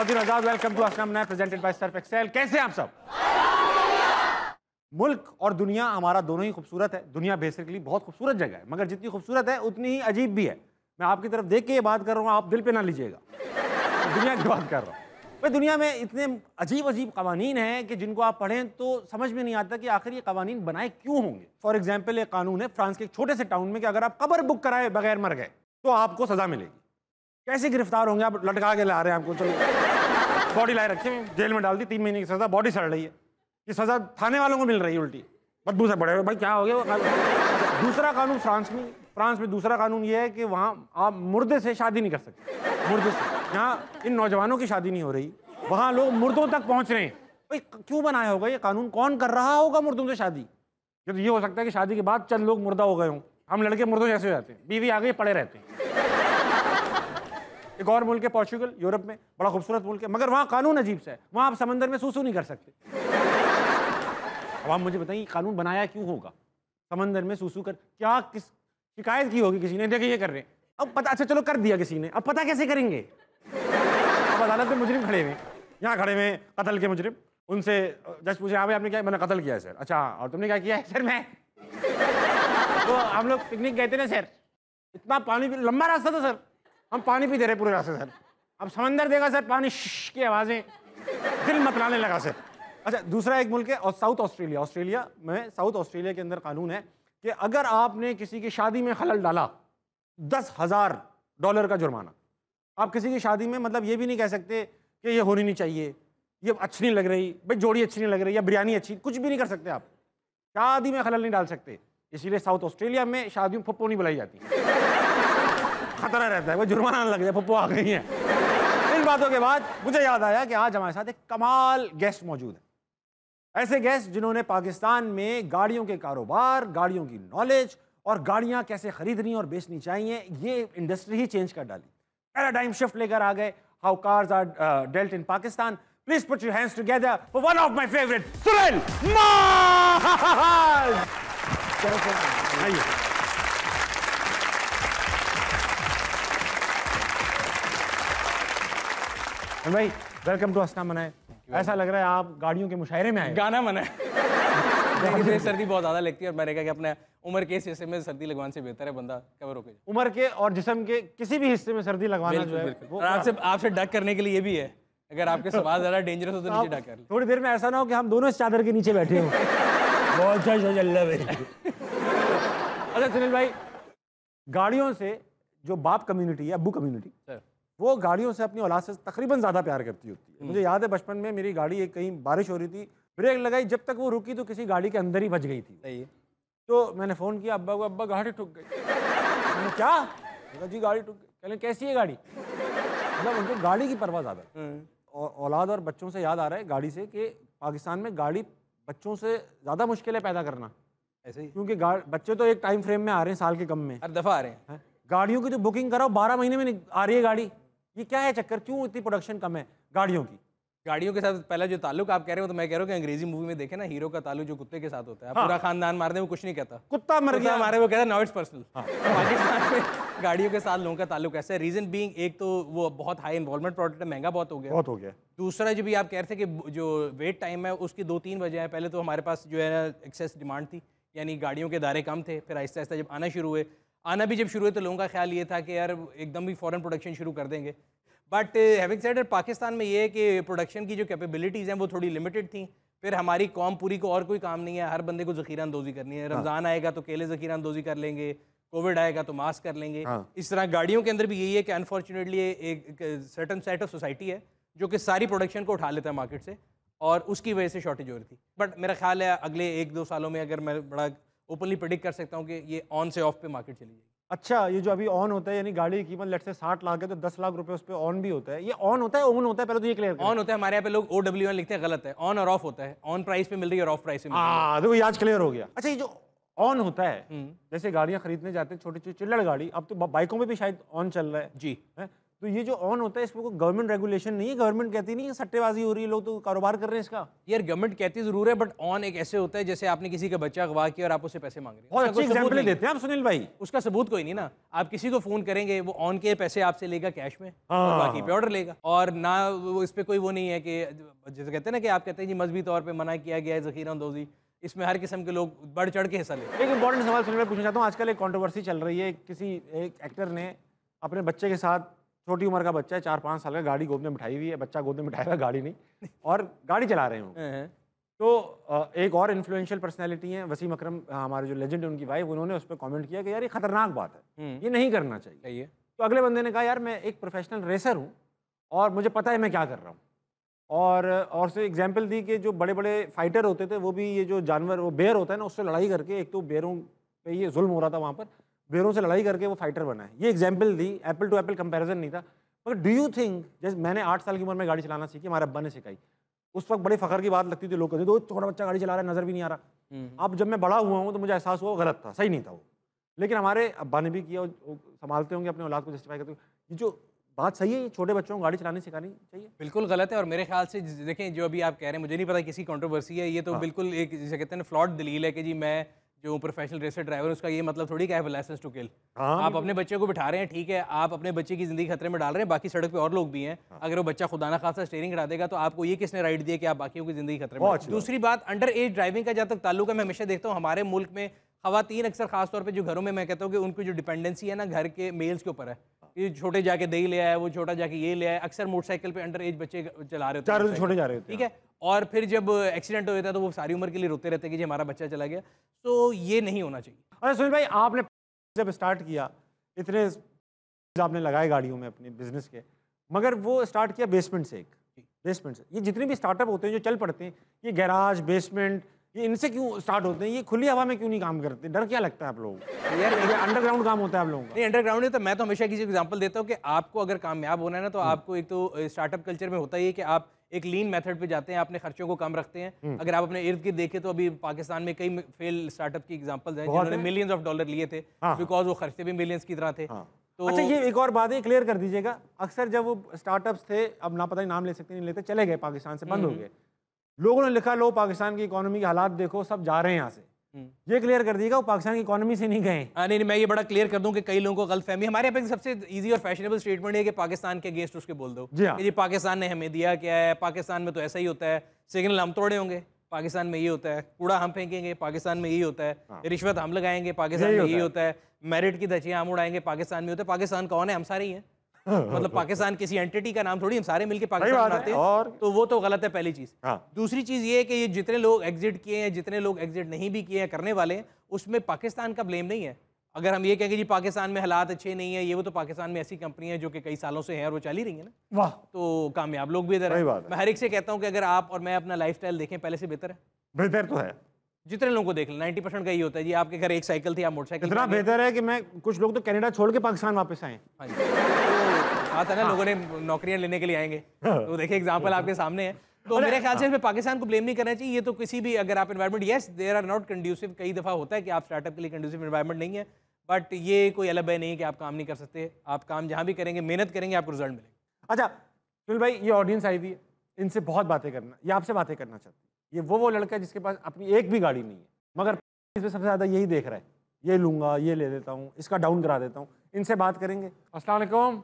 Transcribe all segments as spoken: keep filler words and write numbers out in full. Welcome to Hasna मना है presented by Surf Excel. कैसे हैं आप सब? मुल्क और दुनिया हमारा दोनों ही खूबसूरत है। दुनिया बेसिकली बहुत खूबसूरत जगह है, मगर जितनी खूबसूरत है उतनी ही अजीब भी है। मैं आपकी तरफ देख के ये बात कर रहा हूँ, आप दिल पे ना लीजिएगा, दुनिया की बात कर रहा हूँ। भाई दुनिया में इतने अजीब अजीब कवानीन हैं कि जिनको आप पढ़ें तो समझ में नहीं आता कि आखिर ये कवानीन बनाए क्यों होंगे। फॉर एग्जाम्पल, एक कानून है फ्रांस के एक छोटे से टाउन में कि अगर आप कब्र बुक कराए बगैर मर गए तो आपको सजा मिलेगी। कैसे गिरफ्तार होंगे? आप लटका के ला रहे हैं आपको, चलो बॉडी लाए रखे, जेल में डाल दी, तीन महीने की सजा, बॉडी सड़ रही है। ये सजा थाने वालों को मिल रही है, उल्टी बदबू से पड़े हुए, भाई क्या हो गया। दूसरा कानून फ्रांस में फ्रांस में दूसरा कानून ये है कि वहाँ आप मुर्दे से शादी नहीं कर सकते, मुर्दे से। यहाँ इन नौजवानों की शादी नहीं हो रही, वहाँ लोग मुर्दों तक पहुँच रहे हैं। भाई क्यों बनाया होगा ये कानून? कौन कर रहा होगा मुर्दों से शादी? जब ये हो सकता है कि शादी के बाद चंद लोग मुर्दा हो गए हों, हम लड़के मुर्दों जैसे हो जाते हैं, बीवी आ गई पड़े रहते हैं। एक और मुल्क है पोर्चुगल, यूरोप में, बड़ा खूबसूरत मुल्क है, मगर वहाँ कानून अजीब सा है। वहाँ आप समंदर में सूसू नहीं कर सकते। अब आप मुझे बताइए कानून बनाया क्यों होगा? समंदर में सूसू कर क्या किस शिकायत की होगी किसी ने, देखिए ये कर रहे हैं, अब पता, अच्छा चलो कर दिया किसी ने, अब पता कैसे करेंगे? अब अदालत में मुजरिम खड़े हुए, यहाँ खड़े हुए कतल के मुजरिम, उनसे जज पूछे, हाँ भाई आपने क्या? मैंने कतल किया है सर। अच्छा और तुमने क्या किया है? सर मैं तो हम लोग पिकनिक गए थे ना सर, इतना पानी, लंबा रास्ता था सर, हम पानी पी दे रहे पूरे रास्ते सर। अब समंदर देगा सर पानी, श की आवाज़ें, दिल मतलाने लगा सर। अच्छा दूसरा एक मुल्क है और साउथ ऑस्ट्रेलिया, ऑस्ट्रेलिया में, साउथ ऑस्ट्रेलिया के अंदर कानून है कि अगर आपने किसी की शादी में खलल डाला, दस हज़ार डॉलर का जुर्माना। आप किसी की शादी में मतलब ये भी नहीं कह सकते कि ये होनी नहीं चाहिए, ये अच्छी नहीं लग रही, भाई जोड़ी अच्छी नहीं लग रही, या बिरयानी अच्छी, कुछ भी नहीं कर सकते आप, शादी में खलल नहीं डाल सकते। इसीलिए साउथ ऑस्ट्रेलिया में शादियों में पप्पो नहीं बुलाई जाती, खतरा रहता है वो जुर्माना लग जाए, पप्पू आ गई है। इन बातों के बाद मुझे याद आया कि आज हमारे साथ एक कमाल गेस्ट मौजूद है, ऐसे गेस्ट जिन्होंने पाकिस्तान में गाड़ियों के कारोबार, गाड़ियों की नॉलेज और गाड़ियां कैसे खरीदनी और बेचनी चाहिए, ये इंडस्ट्री ही चेंज कर डाली, पैराडाइम शिफ्ट लेकर आ गए। How cars are dealt in Pakistan, please put your hands together for one of my favourite, Sunil मान। भाई वेलकम टू हसना मना है। ऐसा लग रहा है आप गाड़ियों के मुशायरे में आए। गाना मना है। सर्दी बहुत ज़्यादा लगती है और मैंने कहा कि अपने उम्र के इस हिस्से में सर्दी लगवाने से बेहतर है बंदा कवर होकर। उम्र के और जिस्म के किसी भी हिस्से में सर्दी लगवाना जो है, आपसे आपसे डक करने के लिए ये भी है, अगर आपके सवाल ज़्यादा डेंजरस हो तो नीचे डक कर लें। थोड़ी देर में ऐसा ना हो कि हम दोनों इस चादर के नीचे बैठे हों। बहुत अच्छा अच्छा सुनील भाई, गाड़ियों से जो बाप कम्युनिटी है, अब्बू कम्युनिटी, वो गाड़ियों से अपनी औलाद से तकरीबन ज़्यादा प्यार करती होती है। मुझे याद है बचपन में मेरी गाड़ी एक कहीं बारिश हो रही थी, ब्रेक लगाई, जब तक वो रुकी तो किसी गाड़ी के अंदर ही बच गई थी। तो मैंने फ़ोन किया अब्बा को, अब्बा गाड़ी ठुक गई। मैंने क्या कहा? जी गाड़ी ठुक गई। कह लें कैसी है गाड़ी? मतलब उनको गाड़ी की परवाह ज़्यादा। और औलाद और बच्चों से याद आ रहा है गाड़ी से कि पाकिस्तान में गाड़ी बच्चों से ज़्यादा मुश्किलें पैदा करना, ऐसे ही क्योंकि बच्चे तो एक टाइम फ्रेम में आ रहे हैं, साल के कम में हर दफ़ा आ रहे हैं। गाड़ियों की जो बुकिंग कराओ बारह महीने में आ रही है गाड़ी, ये क्या है चक्कर? क्यों इतनी प्रोडक्शन कम है गाड़ियों की? गाड़ियों के साथ पहला जो ताल्लुक आप कह रहे हो, तो मैं कह रहा हूँ कि अंग्रेजी मूवी में देखे ना, हीरो का ताल्लुक जो कुत्ते के साथ होता है, हाँ। पूरा खानदान मार दे, वो कुछ नहीं कहता, कुत्ता मर गया हमारे, वो कहता है नाउ इट्स पर्सनल। पाकिस्तान में गाड़ियों के साथ लोगों का ताल्लुक ऐसा है, रीजन बीइंग एक तो वो बहुत हाई इन्वॉल्वमेंट प्रोडक्ट है, महंगा बहुत हो गया बहुत हो गया दूसरा जो भी आप कह रहे थे कि जो वेट टाइम है उसकी दो तीन वजह है। पहले तो हमारे पास जो है ना एक्सेस डिमांड थी, यानी गाड़ियों के अदारे कम थे, फिर आहिस्ता आहिस्ता जब आना शुरू हुए, आना भी जब शुरू हुए तो लोगों का ख्याल ये था कि यार एकदम भी फॉरेन प्रोडक्शन शुरू कर देंगे। But having said that, Pakistan में ये है कि प्रोडक्शन की जो कैपेबिलिटीज़ हैं वो थोड़ी लिमिटेड थी। फिर हमारी कौम पूरी को और कोई काम नहीं है, हर बंदे को ज़खीरा अंदोज़ी करनी है। रमज़ान आएगा तो केले ज़खीरा अंदोज़ी कर लेंगे, कोविड आएगा तो मास्क कर लेंगे। इस तरह गाड़ियों के अंदर भी यही है कि अनफॉर्चुनेटली एक सर्टन सेट ऑफ सोसाइटी है जो कि सारी प्रोडक्शन को उठा लेता है मार्केट से, और उसकी वजह से शॉर्टेज हो रही थी। बट मेरा ख्याल है अगले एक दो सालों में, अगर मैं बड़ा ओपनली प्रेडिक्ट कर सकता हूँ कि ये ऑन से ऑफ पे मार्केट चली जाएगी। अच्छा, ये जो अभी ऑन होता है, यानी गाड़ी की कीमत लेट से साठ लाख है तो दस लाख रुपए उस पे ऑन भी होता है। ये ऑन होता है ऑन होता है पहले तो ये क्लियर। ऑन होता है, हमारे यहाँ पे लोग ओ डब्ल्यू एन लिखते हैं, गलत है, ऑन और ऑफ होता है। ऑन प्राइस पे मिल रही है और ऑफ प्राइस पे मिल रही है। देखो ये आज क्लियर हो गया। अच्छा, ये जो ऑन होता है, जैसे गाड़ियाँ खरीदने जाते हैं छोटी छोटी चिल्लड़ गाड़ी, अब तो बाइकों में भी शायद ऑन चल रहा है जी, तो ये जो ऑन होता है इसमें कोई गवर्नमेंट रेगुलेशन नहीं है, गवर्नमेंट कहती नहीं है सट्टेबाजी हो रही है, लोग तो कारोबार कर रहे हैं इसका। यार गवर्नमेंट कहती ज़रूर है, बट ऑन एक ऐसे होता है जैसे आपने किसी का बच्चा अगवा किया और आप उससे पैसे मांग रहे हैं। बहुत अच्छे एग्जांपल देते हैं आप सुनील भाई, उसका सबूत कोई नहीं ना। आप किसी को फ़ोन करेंगे वो ऑन के पैसे आपसे लेगा कैश में, बाकी पे ऑर्डर लेगा, और ना इस पर कोई वो नहीं है कि जैसे कहते हैं ना कि आप कहते हैं जी मजहबी तौर पर मना किया गया है ज़खीरा अंदोज़ी, इसमें हर किस्म के लोग बढ़ चढ़ के हिस्सा लेते। एक इंपॉर्टेंट सवाल सुनील भाई पूछना चाहता हूँ, आजकल एक कॉन्ट्रोवर्सी चल रही है, किसी एक एक्टर ने अपने बच्चे के साथ, छोटी उम्र का बच्चा है चार पाँच साल का, गाड़ी गोद में बिठाई हुई है, बच्चा गोद में बिठाया हुआ है गाड़ी नहीं, और गाड़ी चला रहे हो। तो एक और इन्फ्लुएंशियल पर्सनैलिटी हैं वसीम अकरम, हमारे जो लेजेंड है उनकी वाइफ, उन्होंने उस पर कमेंट किया कि यार ये खतरनाक बात है, ये नहीं करना चाहिए। तो अगले बंदे ने कहा यार मैं एक प्रोफेशनल रेसर हूँ और मुझे पता है मैं क्या कर रहा हूँ, और और से एग्जाम्पल दी कि जो बड़े बड़े फाइटर होते थे वो भी ये जो जानवर वो बेयर होता है ना उससे लड़ाई करके, एक तो बेयरों पर ये जुल्म हो रहा था वहाँ पर, बेरों से लड़ाई करके वो फाइटर बना है। ये एग्जाम्पल दी, एप्पल टू एप्पल कंपैरिजन नहीं था। पर डू यू थिंक, जैसे मैंने आठ साल की उम्र में गाड़ी चलाना सीखी, हमारे अब्बा ने सिखाई, उस वक्त बड़े फखर की बात लगती थी, लोग कहते थे छोटा बच्चा गाड़ी चला रहा है, नज़र भी नहीं आ रहा। अब जब मैं बड़ा हुआ हूँ तो मुझे एहसास हुआ गलत था, सही नहीं था वो, लेकिन हमारे अब्बा ने भी किया। संभालते होंगे अपने औलाद को, जस्टिफाई करते होंगे। जो बात सही है, छोटे बच्चों को गाड़ी चलानी सिखानी चाहिए, बिल्कुल गलत है। और मेरे ख्याल से देखें जो अभी आप कह रहे हैं, मुझे नहीं पता किसी कॉन्ट्रोवर्सी है, ये तो बिल्कुल एक जैसे कहते हैं फ्लॉड दलील है कि जी मैं जो प्रोफेशनल रेसर ड्राइवर उसका ये मतलब थोड़ी क्या है लाइसेंस टू किल। आप अपने बच्चे को बिठा रहे हैं, ठीक है, आप अपने बच्चे की जिंदगी खतरे में डाल रहे हैं, बाकी सड़क पे और लोग भी हैं। अगर वो बच्चा खुदा ना खासा स्टीयरिंग हटा देगा तो आपको ये किसने राइट दिया कि आप बाकियों की जिंदगी खतरे में। दूसरी बात, अंडर एज ड्राइविंग का जहाँ तक ताल्लुक है, मैं हमेशा देखता हूँ हमारे मुल्क में खवातीन अक्सर खासतौर पर जो घरों में, मैं कहता हूँ कि उनकी जो डिपेंडेंसी है ना घर के मेल्स के ऊपर है, ये छोटे जाके दही ले आया, वो छोटा जाके ये ले आया, अक्सर मोटरसाइकिल पे अंडर एज बच्चे चला रहे होते हैं, छोटे जा रहे होते हैं, ठीक है, और फिर जब एक्सीडेंट हो जाता है तो वो सारी उम्र के लिए रोते रहते हैं कि जी हमारा बच्चा चला गया। तो ये नहीं होना चाहिए। अरे सुनील भाई, आपने जब स्टार्ट किया इतने आपने लगाए गाड़ियों में अपने बिजनेस के, मगर वो स्टार्ट किया बेसमेंट से, एक बेसमेंट से। ये जितने भी स्टार्टअप होते हैं जो चल पड़ते हैं, ये गैराज, बेसमेंट, ये इनसे क्यों स्टार्ट होते हैं? ये खुली हवा में क्यों नहीं काम करते? डर क्या लगता है आप लोगों को? यार अंडरग्राउंड काम होता है आप लोगों का। नहीं, अंडरग्राउंड नहीं होता। मैं तो हमेशा किसी एग्जांपल देता हूँ कि आपको अगर कामयाब होना है ना तो आपको एक तो स्टार्टअप कल्चर में होता ही है कि आप एक लीन मेथड पे जाते हैं, अपने खर्चों को कम रखते हैं। अगर आप अपने इर्द गिर्द देखें तो अभी पाकिस्तान में कई फेल स्टार्टअप की एग्जांपल्स हैं जिन्होंने मिलियंस ऑफ डॉलर लिए थे, बिकॉज वो खर्चे भी मिलियंस की तरह थे। तो अच्छा, ये एक और बात है, क्लियर कर दीजिएगा, अक्सर जब वो स्टार्टअप्स थे, अब ना पता नहीं नाम ले सकते नहीं लेते, चले गए पाकिस्तान से, बंद हो गए, लोगों ने लिखा लो पाकिस्तान की इकोनॉमी के हालात देखो, सब जा रहे हैं यहाँ से। ये क्लियर कर दिएगा, वो पाकिस्तान की इकोनॉमी से नहीं गए। नहीं नहीं, मैं ये बड़ा क्लियर कर दूं कि कई लोगों को गलतफहमी, हमारे यहाँ पे सबसे इजी और फैशनेबल स्टेटमेंट है कि पाकिस्तान के अगेंस्ट उसके बोल दो, ये पाकिस्तान ने हमें दिया क्या है, पाकिस्तान में तो ऐसा ही होता है, सिग्नल हम तोड़े होंगे, पाकिस्तान में ये होता है, कूड़ा हम फेंकेंगे, पाकिस्तान में ये होता है, रिश्वत हम लगाएंगे, पाकिस्तान में ये होता है, मेरिट की धज्जियां हम उड़ाएंगे, पाकिस्तान में होता है। पाकिस्तान कौन है? हम सारे ही हैं। मतलब पाकिस्तान किसी एंटिटी का नाम थोड़ी, हम सारे मिलके पाकिस्तान बनाते हैं। और तो वो तो गलत है, पहली चीज़। हाँ। दूसरी चीज़ ये है कि ये जितने लोग एग्जिट किए हैं, जितने लोग एग्जिट नहीं भी किए हैं, करने वाले हैं, उसमें पाकिस्तान का ब्लेम नहीं है। अगर हम ये कहेंगे जी पाकिस्तान में हालात अच्छे नहीं है, ये वो तो पाकिस्तान में ऐसी कंपनियां हैं जो कि कई सालों से हैं और वो चली रही है ना। वाह, तो कामयाब लोग भी इधर है। मैं हर एक से कहता हूँ कि अगर आप और मैं अपना लाइफस्टाइल देखें, पहले से बेहतर है। बेहतर तो है, जितने लोगों को देख लें नाइंटी परसेंट का ही होता है जी, आपके घर एक साइकिल थी, आप मोटरसाइकिल। इतना बेहतर है कि मैं कुछ लोग तो कनाडा छोड़ के पाकिस्तान वापस आए। हाँ जी, आता है ना, लोगों ने नौकरियां लेने के लिए आएंगे, तो देखिए एग्जांपल आपके सामने है। तो मेरे ख्याल से इसमें पाकिस्तान को ब्लेम नहीं करना चाहिए। ये तो किसी भी, अगर आप environment, yes there are not conducive, कई दफ़ा होता है कि आप स्टार्टअप के लिए कंड्यूसिव एनवायरमेंट नहीं है, बट ये कोई अलग है नहीं कि आप काम नहीं कर सकते। आप काम जहाँ भी करेंगे, मेहनत करेंगे, आपको रिजल्ट मिलेगा। अच्छा सुनील भाई, ये ऑडियंस आई हुई है, इनसे बहुत बातें करना, ये आपसे बातें करना चाहती है। ये वो वो लड़का है जिसके पास अपनी एक भी गाड़ी नहीं है, मगर इसमें सबसे ज़्यादा यही देख रहा है, ये लूँगा, ये ले देता हूँ, इसका डाउन करा देता हूँ। इनसे बात करेंगे। अस्सलाम वालेकुम।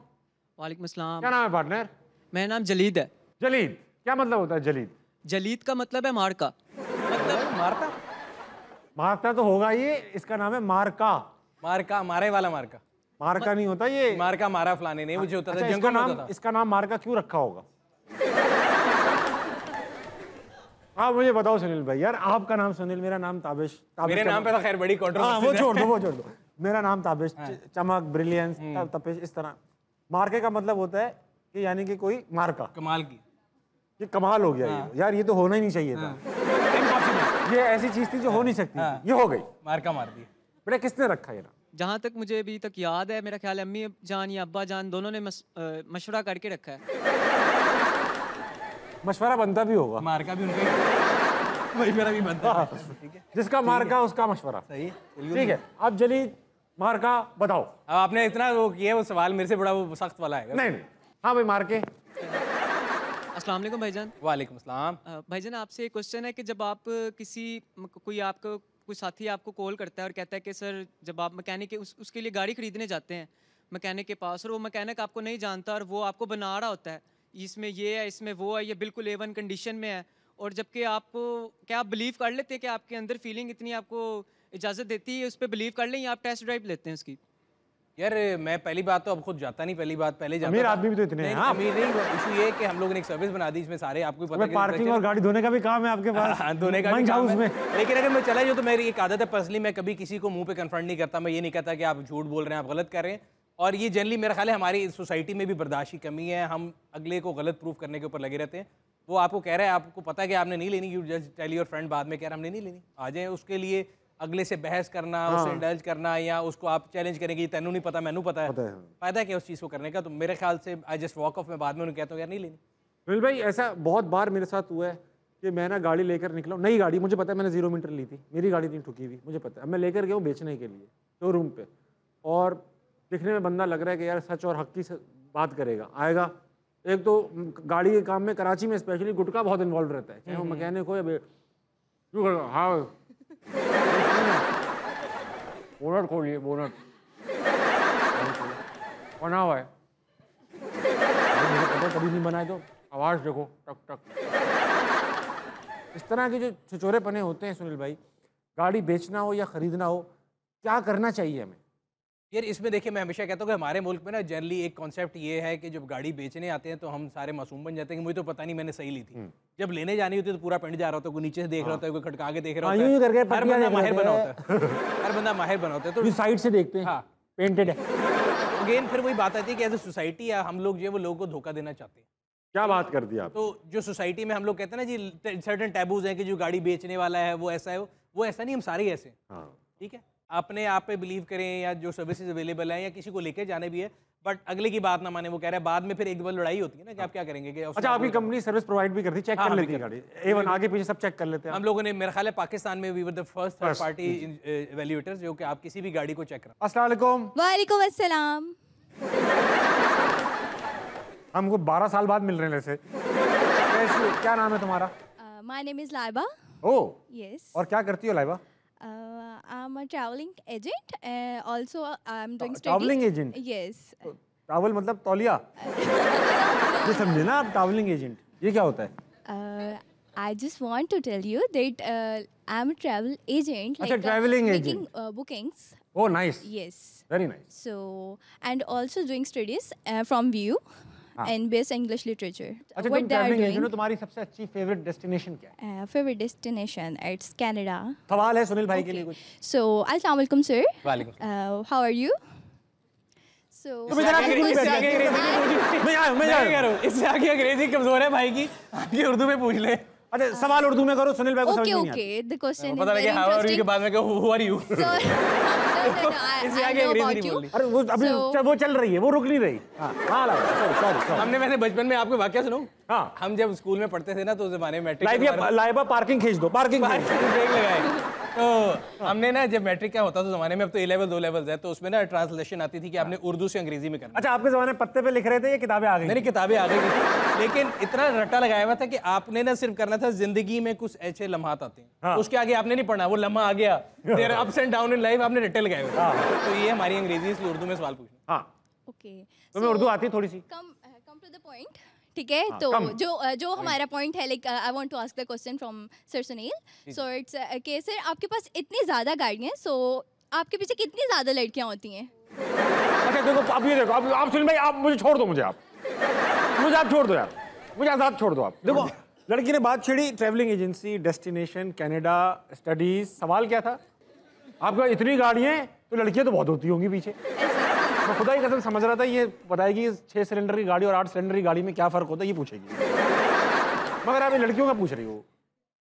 वालेकुम अस्सलाम। क्या नाम है पार्टनर? मेरा नाम जलीद है। जलीद, क्या मतलब होता है जलीद? जलीद का मतलब है मार्का, मतलब मारता, मारता तो होगा, ये इसका नाम है मार्का। मार्का, मारे वाला मार्का। मार्का नहीं होता ये, मार्का मारा फलाने ने मुझे होता था। इसका नाम, इसका नाम मार्का क्यों रखा होगा? आप मुझे बताओ सुनील भाई, यार आपका नाम सुनील, मेरा नाम ताबिश। ताबिश मेरे नाम पे तो खैर बड़ी कंट्रोवर्सी है। वो छोड़ दो, वो छोड़ दो। मेरा नाम ताबिश, चमक, ब्रिलियंस, तपिश, इस तरह। मार्के का मतलब होता है कि यानी कि कोई मार्का, कमाल की। ये कमाल हो गया। हाँ। ये यार ये तो होना ही नहीं चाहिए था। हाँ। ये ऐसी चीज़ थी जो हो नहीं सकती। हाँ। ये हो गई, मार्का मार दिया। बेटा किसने रखा ये नाम? जहाँ तक मुझे अभी तक याद है, मेरा ख्याल अम्मी जान या अब्बा जान दोनों ने मशवरा करके रखा है। मशवरा बनता भी होगा, मार्का भी उनका वही मेरा भी बनता है। जिसका मार्का उसका मशवरा, सही ठीक है। अब जलीद मार का बताओ। अब आपने इतना वो किया, वो सवाल मेरे से बड़ा वो सख्त वाला है। नहीं नहीं, हाँ भाई मार के। अस्सलाम वालेकुम भाईजान। वालेकुम अस्सलाम। भाईजान आपसे क्वेश्चन है कि जब आप किसी कोई आपको कोई साथी आपको कॉल करता है और कहता है कि सर जब आप मैकेनिक के उस, उसके लिए गाड़ी खरीदने जाते हैं मैकेनिक के पास और वो मैकेनिक आपको नहीं जानता और वो आपको बना रहा होता है इसमें ये है इसमें वो है ये बिल्कुल ए वन कंडीशन में है, और जबकि आपको क्या आप बिलीव कर लेते हैं कि आपके अंदर फीलिंग इतनी आपको इजाज़त देती है उस पर बिलीव कर लें या आप टेस्ट ड्राइव लेते हैं उसकी? यार मैं पहली बात तो अब खुद जाता नहीं, पहली बात पहले जाता अमीर आदमी भी तो इतने हैं। अमीर नहीं, इशू ये कि हम लोगों ने एक सर्विस बना दी इसमें सारे आपको पता है पार्किंग और गाड़ी धोने का भी काम है आपके पास, धोने का भी काम है। लेकिन अगर मैं चला जाऊँ तो मेरी एक आदत है पर्सनली, मैं कभी किसी को मुंह पे कन्फ्रंट नहीं करता, मैं ये नहीं कहता कि आप झूठ बोल रहे हैं आप गलत कर रहे हैं, और ये जनरली मेरा ख्याल है हमारी सोसाइटी में भी बर्दाश्त की कमी है, हम अगले को गलत प्रूफ करने के ऊपर लगे रहते हैं। वो आपको कह रहा है आपको पता है कि आपने नहीं लेनी, you just tell your friend, बाद में कह रहा हमने नहीं लेनी, आ जाए उसके लिए अगले से बहस करना हाँ। उसे इंडल्ज करना या उसको आप चैलेंज करेंगे तैनू नहीं पता मैनू पता है, पता है। फायदा क्या उस चीज़ को करने का? तो मेरे ख्याल से आई जस्ट वॉक ऑफ, मैं बाद में उन्हें कहता हूँ यार नहीं लेनी। बिल भाई ऐसा बहुत बार मेरे साथ हुआ है कि मैं ना गाड़ी लेकर निकला, नई गाड़ी मुझे पता है मैंने जीरो मीटर ली थी, मेरी गाड़ी थी ठुकी हुई मुझे पता है, अब मैं लेकर गया हूँ बेचने के लिए शोरूम पर, और दिखने में बंदा लग रहा है कि यार सच और हक की बात करेगा आएगा। एक तो गाड़ी के काम में कराची में स्पेशली गुटखा बहुत इन्वॉल्व रहता है, चाहे वो मैकेनिक हो या हाँ बोनट खोलिए बोनट बना हुआ है कभी नहीं बनाए तो आवाज़ देखो टक टक। इस तरह के जो छिचोरे पने होते हैं सुनील भाई, गाड़ी बेचना हो या ख़रीदना हो, क्या करना चाहिए हमें? यार इसमें देखिए मैं हमेशा कहता हूँ कि हमारे मुल्क में ना जनरली एक कॉन्सेप्ट ये है कि जब गाड़ी बेचने आते हैं तो हम सारे मासूम बन जाते हैं कि मुझे तो पता नहीं मैंने सही ली थी, जब लेने जानी होती है तो पूरा पिंड जा रहा होता है, कोई नीचे से देख रहा होता है, कोई खटका के देख रहा होता है, हर बंदा माहिर बना होता है हर बंदा माहिर बना होता है तो साइड से देखते हैं, हाँ पेंटेड है। अगेन फिर वही बात आती है कि एज ए सोसाइटी हम लोग जो है वो लोगों को धोखा देना चाहते हैं। क्या बात कर दी आप। तो जो सोसाइटी में हम लोग कहते हैं ना जी सर्टेन टैबूज हैं कि जो गाड़ी बेचने वाला है वो ऐसा है, वो ऐसा नहीं, हम सारे ऐसे हैं। ठीक है, अपने आप पे बिलीव करें या जो सर्विसेज अवेलेबल हैं या किसी को लेके जाने भी है, बट अगले की बात ना माने, वो कह रहा है बाद में फिर एक बार लड़ाई होती है ना कि आप क्या करेंगे कि अच्छा आपकी कंपनी सर्विस प्रोवाइड भी करती है, चेक कर लेती है गाड़ी एवन आगे पीछे सब चेक कर लेते हैं हम लोगों ने। मेरा ख्याल है पाकिस्तान में we were the first third party evaluators जो कि आप किसी भी गाड़ी को चेक करें। अस्सलाम वालेकुम। वालेकुम अस्सलाम। हमको बारह साल बाद मिल रहे हैं। क्या नाम है तुम्हारा? My name is Laiba. Oh yes. और क्या करती हो Laiba? Uh, I'm a traveling agent. Uh, also, I'm doing study. Traveling agent. Yes. So, travel मतलब तौलिया। ये समझे ना आप traveling agent? ये क्या होता है? I just want to tell you that uh, I'm a travel agent. अच्छा traveling agent. Making uh, bookings. Oh, nice. Yes. Very nice. So and also doing studies uh, from V I U. And BS English literature. अच्छा तुम travelling agent हो, तुम्हारी सबसे अच्छी favourite destination क्या है? Favourite destination it's Canada. सवाल है सुनील भाई के लिए कुछ। सो अस्सलाम वालेकुम सर। वालेकुम। How are you? सो मैं कह रहा हूं इससे आगे अंग्रेजी कमजोर है भाई की, आगे उर्दू में पूछ ले। अच्छा सवाल उर्दू में करो सुनील भाई को समझ नहीं आता। ओके ओके द क्वेश्चन पता लगे हाउ आर यू के बाद में कहो हु आर यू। अरे वो अभी वो चल रही है, वो रुक नहीं रही। हाँ हमने वैसे बचपन में आपको वाकया सुनाऊं? हाँ हम जब स्कूल में पढ़ते थे ना तो उस जमाने में मैट्रिक लाइबा पार्किंग खींच दो पार्किंग ब्रेक लगाए तो हमने ना जब मैट्रिक का होता तो जमाने में अब तो ए लेवल दो लेवल्स है तो उसमें ना ट्रांसलेशन आती थी कि आपने उर्दू से अंग्रेजी में करना। अच्छा आपके जमाने पत्ते पे लिख रहे थे या किताबें आ गई? नहीं किताबें आ गई थी लेकिन इतना रट्टा लगाया हुआ था कि आपने ना सिर्फ करना था जिंदगी में कुछ ऐसे लम्हात आते हैं हाँ। उसके आगे आपने नहीं पढ़ना, वो लम्हा आ गया there ups and down in life, आपने रट्टे लगाए हुए हाँ। तो ये हमारी अंग्रेजी इसलिए उर्दू में सवाल पूछना। ओके तुम्हें उर्दू आती है थोड़ी सी? कम टू द पॉइंट ठीक है हाँ, तो come. जो जो हमारा पॉइंट है like I want to ask the question from sir Sunil. So it's के सर आपके पास इतनी ज्यादा गाड़ियां हैं, सो आपके पीछे कितनी ज्यादा लड़कियां होती हैं? अच्छा देखो अब ये देखो अब आप सुनील भाई आप मुझे छोड़ दो, मुझे आप मुझे आप छोड़ दो यार, मुझे आजाद छोड़ दो आप। देखो लड़की ने बात छेड़ी travelling agency destination Canada studies, सवाल क्या था आपका? इतनी गाड़ियां तो लड़कियां तो बहुत होती होंगी पीछे। मैं खुदा की कसम समझ रहा था ये बताएगी छः सिलेंडर की गाड़ी और आठ सिलेंडर की गाड़ी में क्या फ़र्क होता है ये पूछेगी मगर आप लड़कियों का पूछ रही हो,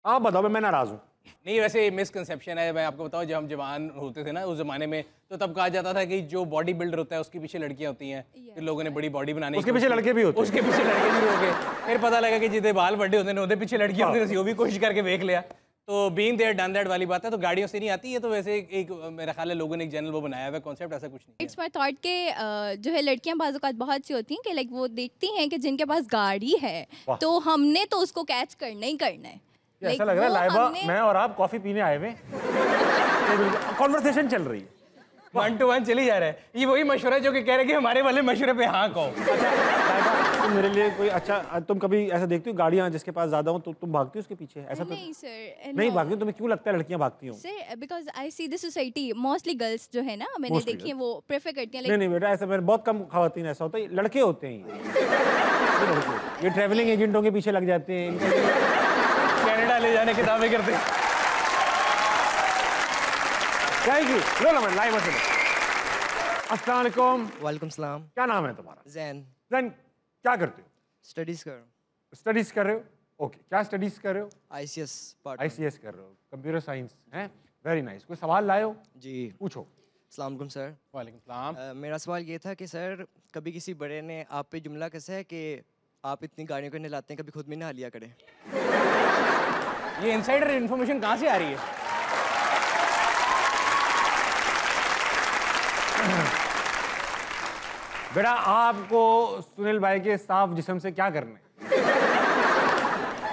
आप बताओ मैं नाराज़ हूँ। नहीं वैसे मिसकंसेप्शन है, मैं आपको बताऊँ जब हम जवान होते थे ना उस जमाने में तो तब कहा जाता था कि जो बॉडी बिल्डर होता है उसके पीछे लड़कियाँ होती हैं, फिर लोगों ने बड़ी बॉडी बनानी उसके पीछे लड़के भी होते उसके पीछे लड़के भी हो गए, फिर पता लगा कि जितने बाल बड़े होते हैं उनके पीछे लड़कियाँ होती हैं, वो भी कोशिश करके देख लिया तो बीइंग देयर डन दैट वाली बात है, तो गाड़ियों से नहीं आती ये, तो वैसे एक, एक मेरा ख्याल है लोगों ने एक जनरल वो बनाया हुआ कॉन्सेप्ट, ऐसा कुछ नहीं। इट्स माय थॉट के जो है लड़कियां बाज़ात बहुत सी होती हैं कि लाइक वो देखती हैं कि जिनके पास गाड़ी है तो हमने तो उसको कैच करना ही करना है। ऐसा लग रहा है लाइबा मैं और आप कॉफी पीने आए हुए, कॉन्वर्सेशन चल रही है, वन टू वन चली जा रहा है। ये वही मशवरा जो कि कह रहे कि हमारे वाले मशवरे पे हाँ कहो। अच्छा तुम मेरे लिए कोई अच्छा, तुम कभी ऐसा देखती हो गाड़ियाँ जिसके पास ज्यादा हो तो तुम भागती हो उसके पीछे? ऐसा नहीं तो, सर नहीं no. भागती। तुम्हें क्यों लगता है लड़कियाँ भागती हो? Sir because I see the society mostly girls जो है ना, मैंने देखी है वो प्रेफर करती हैं। नहीं नहीं बेटा ऐसा मैंने बहुत कम खवातीन ऐसा होता है, लड़के होते हैं ये ट्रेवलिंग एजेंटों के पीछे लग जाते हैं, कनाडा ले जाने के दावे करते हैं। वालेकुम सलाम। क्या नाम है तुम्हारा? जैन। जैन क्या करते हो? स्टडीज कर रहे हो। स्टडीज कर रहे हो, ओके। क्या स्टडीज कर रहे हो? ICS part. आईसीएस कर रहे हो, कंप्यूटर साइंस है, वेरी नाइस। कोई सवाल लाए हो? जी पूछो। अस्सलाम वालेकुम सर। वालेकुम सलाम। uh, मेरा सवाल ये था कि सर कभी किसी बड़े ने आप पे जुमला कैसे है कि आप इतनी गाड़ियों को नहलाते हैं, कभी खुद में नहा लिया करें? ये इनसाइडर इन्फॉर्मेशन कहाँ से आ रही है? बेटा आपको सुनील भाई के साफ जिस्म से क्या करना है?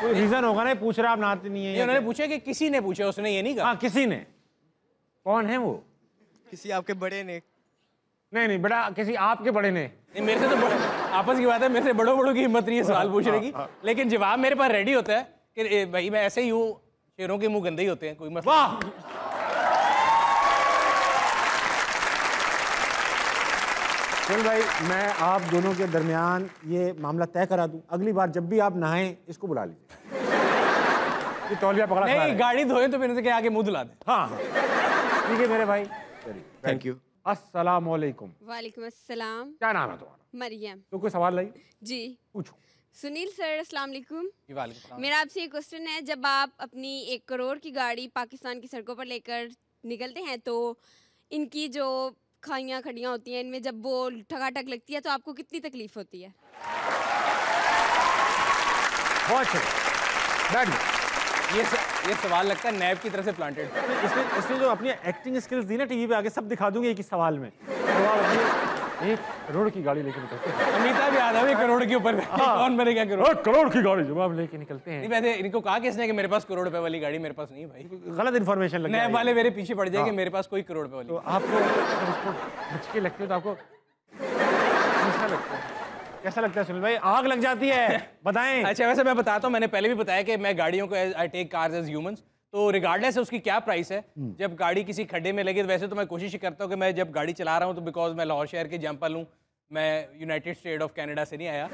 कोई रीजन होगा ना, पूछ रहा आप नहाते नहीं है। उन्होंने पूछा कि किसी ने पूछा, उसने ये नहीं कहा। हाँ किसी ने, कौन है वो? किसी आपके बड़े ने? नहीं नहीं बेटा किसी आपके बड़े ने। मेरे से तो आपस की बात है, मेरे से बड़ों बड़ों की हिम्मत नहीं है सवाल पूछने की, लेकिन जवाब मेरे पास रेडी होता है कि भाई मैं ऐसे ही हूँ, शेरों के मुँह गंदे ही होते हैं, कोई मसला। चल भाई मैं आप दोनों के दरमियान ये मामला तय करा दूं, अगली बार जब भी आप नहाएं इसको बुला लीजिए, ये तौलिया पकड़ा नहीं, नहीं गाड़ी धोएं तो फिर इनसे आगे मुंह धुला दें। हाँ ठीक है मेरे भाई, चलिए थैंक यू। अस्सलाम वालेकुम। वालेकुम अस्सलाम। क्या नाम है तुम्हारा? मरियम। तो कोई सवाल लाई? जी पूछो। सुनील सर अस्सलाम वालेकुम, मेरा आपसे ये क्वेश्चन है, जब आप अपनी एक करोड़ की गाड़ी पाकिस्तान की सड़कों पर लेकर निकलते हैं तो इनकी जो खाइयाँ खड़ियाँ होती हैं, इनमें जब वो ठगाठग लगती है तो आपको कितनी तकलीफ होती है? बहुत ये ये सवाल लगता है नैब की तरफ से प्लांटेड। इसमें इसमें जो अपनी एक्टिंग स्किल्स दी ना टीवी पे आगे, सब दिखा दूंगी एक ही सवाल में। एक करोड़ की गाड़ी लेके निकलते हैं, अमिताभ यादव एक करोड़ के ऊपर कौन बनेगा करोड़? करोड़ की गाड़ी जब आप लेके निकलते हैं। वैसे इनको कहा किसने कि मेरे पास करोड़ रुपए वाली गाड़ी मेरे पास नहीं है भाई, गलत इन्फॉर्मेशन लग गया, नए वाले मेरे पीछे पड़ जाएंगे मेरे पास कोई करोड़ रुपए वाली। तो आपको बचके लगते हो तो आपको कैसा लगता है? कैसा लगता है सुनील भाई? आग लग जाती है बताएं। अच्छा वैसे मैं बताता हूँ, मैंने पहले भी बताया कि मैं गाड़ियों को I take cars as humans, तो रिगार्डलेस उसकी क्या प्राइस है, जब गाड़ी किसी खड्डे में लगे तो वैसे तो मैं कोशिश करता हूँ कि मैं जब गाड़ी चला रहा हूँ तो बिकॉज मैं लाहौर शहर के जम्पल हूँ, मैं यूनाइटेड स्टेट ऑफ कनाडा से नहीं आया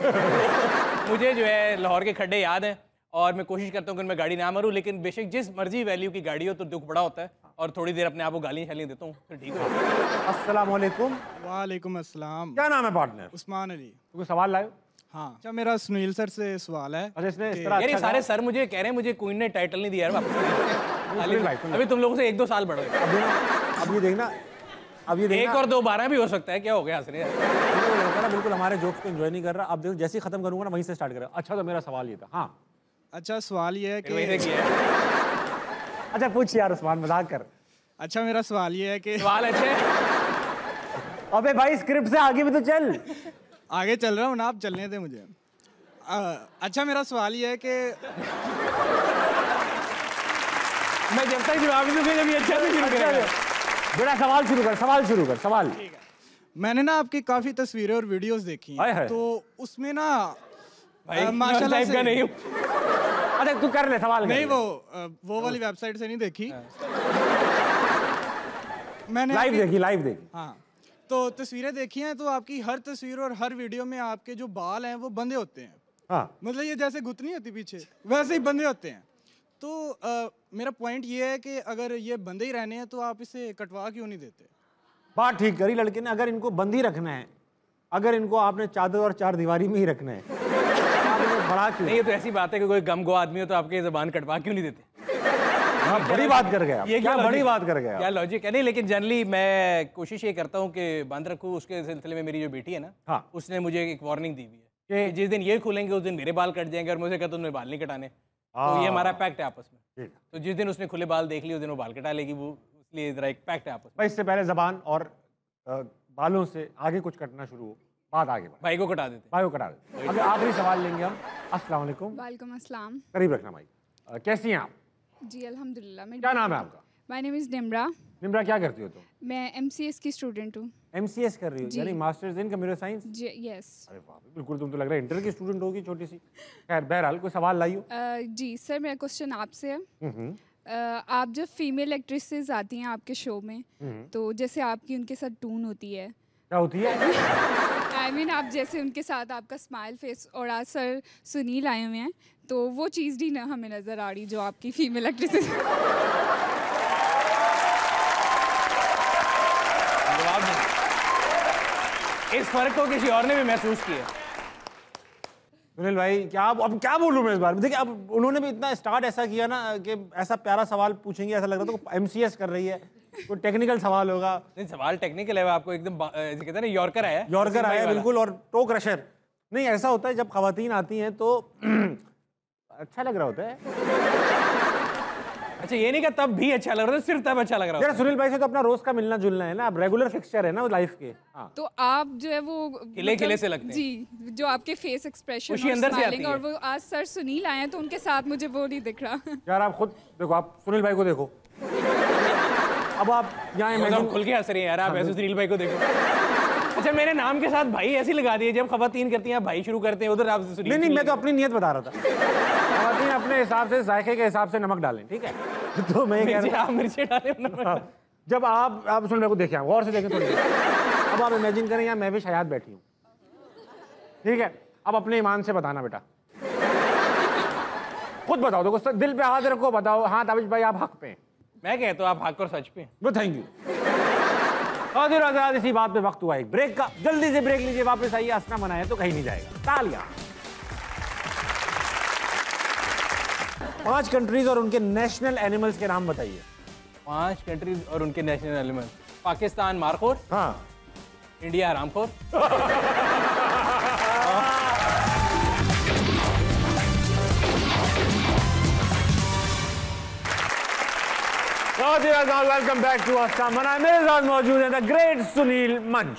तो मुझे जो है लाहौर के खड्डे याद हैं और मैं कोशिश करता हूँ कि मैं गाड़ी ना मारूँ, लेकिन बेशक जिस मर्जी वैल्यू की गाड़ी हो तो दुख बड़ा होता है और थोड़ी देर अपने आप को गालियाँ शालियाँ देता हूँ फिर ठीक है। अस्सलाम वालेकुम। वालेकुम अस्सलाम। क्या नाम है पार्टनर? उस्मान अली। कोई सवाल लाए? हाँ अच्छा मेरा सुनील सर से सवाल है। और इसने इस तरह यार सारे सर मुझे कह रहे हैं, मुझे कोई ने टाइटल नहीं दिया यार, अभी तुम लोगों से एक दो साल बड़ा है। अब ये देखना, अब ये देखना एक और दो बारह भी हो सकता है, क्या हो गया हंस रहे हैं? बिल्कुल हमारे जोक्स को एंजॉय नहीं कर रहा। अब देखो जैसे ही खत्म करूंगा ना वहीं से स्टार्ट कर रहा। अच्छा तो मेरा सवाल ये था। हाँ अच्छा सवाल ये है कि अच्छा पूछ यार उस्मान, मजाक कर। अच्छा मेरा सवाल ये है कि सवाल अच्छे अबे भाई स्क्रिप्ट से आगे भी तो चल, आगे चल रहा हूँ ना, आप चलने थे मुझे। आ, अच्छा मेरा सवाल ये है कि मैं जब तक जवाब नहीं दूंगा जब ये अच्छा नहीं करेगा। बेटा सवाल शुरू कर, सवाल शुरू कर, सवाल। मैंने ना आपकी काफ़ी तस्वीरें और वीडियोस देखी तो उसमें ना माशाल्लाह से नहीं। अच्छा तू कर ले सवाल। नहीं वो वो वाली वेबसाइट से नहीं देखी मैंने, लाइव देखी, लाइव देखी। हाँ तो तस्वीरें देखी हैं तो आपकी हर तस्वीर और हर वीडियो में आपके जो बाल हैं वो बंधे होते हैं। हाँ मतलब ये जैसे गुतनी होती पीछे वैसे ही बंधे होते हैं, तो आ, मेरा पॉइंट ये है कि अगर ये बंधे ही रहने हैं तो आप इसे कटवा क्यों नहीं देते? बात ठीक करी लड़के ने, अगर इनको बंद ही रखना है, अगर इनको आपने चादर और चार दीवारी में ही रखना है बड़ा क्यों? नहीं तो ऐसी बात है कि कोई गमगो आदमी हो तो आपकी जबान कटवा क्यों नहीं देते? हाँ बड़ी बात कर गया, ये क्या बड़ी बात कर गया, क्या लॉजिक है? नहीं लेकिन जनरली मैं कोशिश ये करता हूँ कि बंद रखूँ। उसके सिलसिले में मेरी जो बेटी है ना, हाँ उसने मुझे एक वार्निंग दी हुई है कि जिस दिन ये खुलेंगे उस दिन मेरे बाल कट जाएंगे और मुझे कहते तो उन्हें बाल नहीं कटाने। तो ये हमारा पैक्ट है आपस में। तो जिस दिन उसने खुले बाल देख लिए उस दिन वो बाल कटा लेगी वो, इसलिए जरा एक पैक्ट है आपस में। भाई इससे पहले जबान और बालों से आगे कुछ कटना शुरू हो, बात आगे भाई को कटा देते, भाई को कटा देते। अगर आखिरी सवाल लेंगे हम। अस्सलाम वालेकुम। वालेकुम अस्सलाम। करीब रखना भाई। कैसी हैं आप? जी अल्हम्दुलिल्लाह। मैं क्या नाम है आपका? My name is Nimra. Nimra क्या करती हो तुम? तो? मैं एमसीएस की स्टूडेंट हूँ। एमसीएस कर रही हो, यानी मास्टर्स इन कंप्यूटर साइंस? जी यस। अरे बाप रे, बिल्कुल तुम तो लग रहा है इंटर की स्टूडेंट होगी छोटी सी। खैर बहरहाल कोई सवाल लाइयो। जी सर मेरा क्वेश्चन आपसे है, आप जब फीमेल एक्ट्रेसेस आती हैं आपके शो में तो जैसे आपकी उनके साथ टून होती है, क्या होती है? आई मीन आप जैसे उनके साथ आपका स्माइल फेस, और आज सर सुनील आए हुए हैं तो वो चीज़ भी ना हमें नज़र आ रही जो आपकी फीमेल एक्ट्रेसेस। इस फर्क को किसी और ने भी महसूस किया। सुनील भाई क्या आप, अब क्या बोलूँ मैं इस बार में? देखिए अब उन्होंने भी इतना स्टार्ट ऐसा किया ना कि ऐसा प्यारा सवाल पूछेंगे, ऐसा लग रहा था एमसीएस कर रही है, कोई टेक्निकल सवाल होगा। नहीं सवाल टेक्निकल है, आपको एकदम जैसे कहते हैं ना यॉर्कर आया, यॉर्कर आया बिल्कुल, और टो क्रशर। नहीं ऐसा होता है जब खवातीन आती हैं तो अच्छा लग रहा होता है। अच्छा ये नहीं का तब भी अच्छा लग रहा था, सिर्फ तब अच्छा लग रहा था। सुनील भाई से तो अपना रोज का मिलना जुलना है ना, आप रेगुलर फिक्सचर है ना वो लाइफ के। हाँ। तो आप जो है वो किले मतलब, किले से लगते हैं। जी जो आपके फेस एक्सप्रेशन और स्माइलिंग, और वो आज सर सुनील आए हैं तो उनके साथ मुझे वो नहीं दिख रहा। यार आप खुद देखो, आप सुनील भाई को देखो, अब आप यहाँ खुल के हंस रहे हैं यार, आप ऐसे सुनील भाई को देखो। अच्छा मेरे नाम के साथ भाई ऐसी लगा दिए, जब खवातीन करती हैं भाई शुरू करते हैं उधर आप सुनील। नहीं नहीं मैं तो अपनी नियत बता रहा था। खवातीन अपने हिसाब से जायके के हिसाब से नमक डालें, ठीक है? तो मैं कह रहा हूं मिर्ची डालें। जब आप आप सुन मेरे को देखें, गौर से देखें थोड़ी। अब आप इमेजिन करें यहाँ मैं भी शायद बैठी हूँ, ठीक है? अब अपने ईमान से बताना बेटा, खुद बताओ, देखो दिल पे हाथ रखो, बताओ हाँ ताबिश भाई आप हक पे हैं। मैं कहता हूँ आप हक और सच पे हैं। वो थैंक यू। और आजाद इसी बात पे वक्त हुआ एक ब्रेक का, जल्दी से ब्रेक लीजिए, वापस आइए, हसना मना है तो कहीं नहीं जाएगा। तालियां। पांच कंट्रीज और उनके नेशनल एनिमल्स के नाम बताइए। पांच कंट्रीज और उनके नेशनल एनिमल्स। पाकिस्तान मारखोर। हाँ। इंडिया आरामखोर। वेलकम बैक टू हसना मना है। मेरे साथ मौजूद है द ग्रेट सुनील मंज।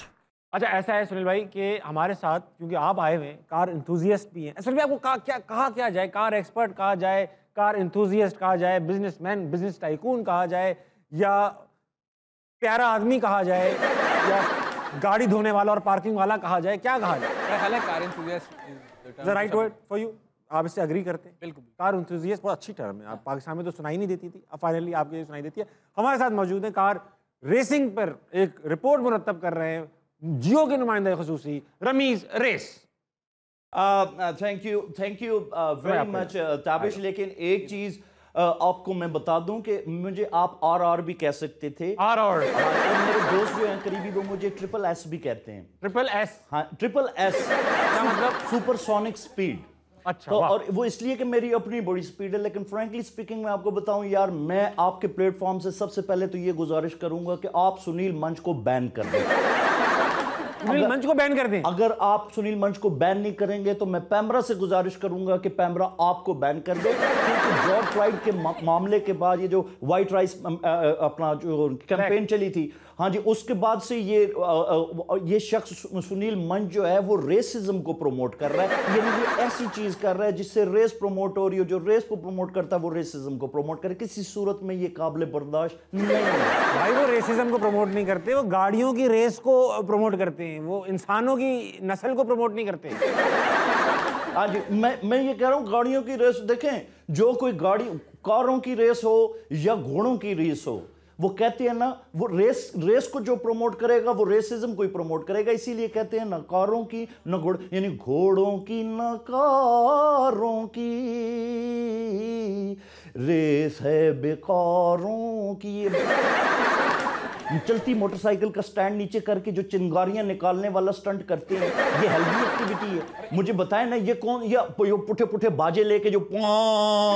अच्छा ऐसा है सुनील भाई कि हमारे साथ, क्योंकि आप आए हुए कार इंथुजियस्ट भी हैं, सुनील भाई आपको कहा क्या कहा क्या जाए? कार एक्सपर्ट कहा जाए, कार इंथुजियस्ट कहा जाए, बिजनेसमैन बिजनेस टाइकून कहा जाए, या प्यारा आदमी कहा जाए, या गाड़ी धोने वाला और पार्किंग वाला कहा जाए, क्या कहा जाए? Car enthusiast the right word for you, आप इससे अग्री करते हैं? बिल्कुल। कार इंथुजियस्ट बहुत अच्छी टर्म है, आप पाकिस्तान में तो सुनाई नहीं देती थी, अब फाइनली आपके लिए सुनाई देती है। हमारे साथ मौजूद है कार रेसिंग पर एक रिपोर्ट मुरतब कर रहे हैं जियो के नुमाइंदे खसूसी Ramiz race. Thank you thank you very much Tabish, लेकिन एक चीज Uh, आपको मैं बता दूं कि मुझे आप आर आर भी कह सकते थे, आर आर मेरे दोस्त जो हैं करीबी वो मुझे ट्रिपल एस भी कहते हैं। Triple S? हाँ ट्रिपल एस क्या मतलब? Supersonic speed. अच्छा, तो और वो इसलिए कि मेरी अपनी बड़ी स्पीड है, लेकिन फ्रैंकली स्पीकिंग मैं आपको बताऊं यार, मैं आपके प्लेटफॉर्म से सबसे पहले तो ये गुजारिश करूंगा कि आप सुनील मंच को बैन कर दें। सुनील मंच को बैन कर दें? अगर आप सुनील मंच को बैन नहीं करेंगे तो मैं पैमरा से गुजारिश करूंगा कि पैमरा आपको बैन कर दे, क्योंकि जॉर्ज फ्लॉयड के मा, मामले के बाद ये जो वाइट राइस अपना जो कैंपेन चली थी, हाँ जी, उसके बाद से ये ये शख्स सुनील मंच जो है वो रेसिज्म को प्रमोट कर रहा है। ये मुझे ऐसी चीज़ कर रहा है जिससे रेस प्रमोट हो रही हो, जो रेस को प्रमोट करता है वो रेसिज्म को प्रमोट करे, किसी सूरत में ये काबिल बर्दाश्त नहीं है। भाई वो रेसिज्म को प्रमोट नहीं करते, वो गाड़ियों की रेस को प्रमोट करते हैं, वो इंसानों की नस्ल को प्रमोट नहीं करते। हाँ जी, मैं मैं ये कह रहा हूँ गाड़ियों की रेस देखें, जो कोई गाड़ी कारों की रेस हो या घोड़ों की रेस हो, वो कहते हैं ना वो रेस रेस को जो प्रमोट करेगा वो रेसिज्म को ही प्रमोट करेगा, इसीलिए कहते हैं ना कारों की न घोड़, यानी घोड़ों की न कारों की रेस है बेकारों की। चलती मोटरसाइकिल का स्टैंड नीचे करके जो चिंगारियां निकालने वाला स्टंट करते हैं, ये हेल्दी एक्टिविटी है। मुझे बताएं ना ये कौन, या पुठे पुठे बाजे लेके जो पुआ,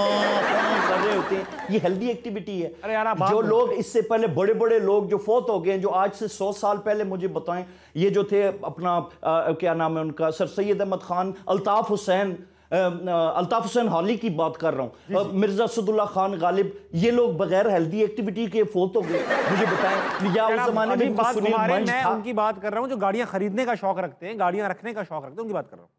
पुआ कर रहे होते हैं, ये हेल्दी एक्टिविटी है। अरे यार जो लोग इससे पहले बड़े बड़े लोग जो फौत हो गए हैं, जो आज से सौ साल पहले, मुझे बताएं ये जो थे अपना आ, क्या नाम है उनका, सर सैयद अहमद खान, अल्ताफ हुसैन, अल्ताफ हुसैन हॉली की बात कर रहा हूँ, मिर्जा असदुल्ला खान गालिब, ये लोग बगैर हेल्दी एक्टिविटी के फोत हो गए, मुझे बताएं। या उस जमाने में मैं उनकी बात कर रहा हूँ जो गाड़ियाँ खरीदने का शौक रखते हैं, गाड़ियाँ रखने का शौक रखते हैं, उनकी बात कर रहा हूँ।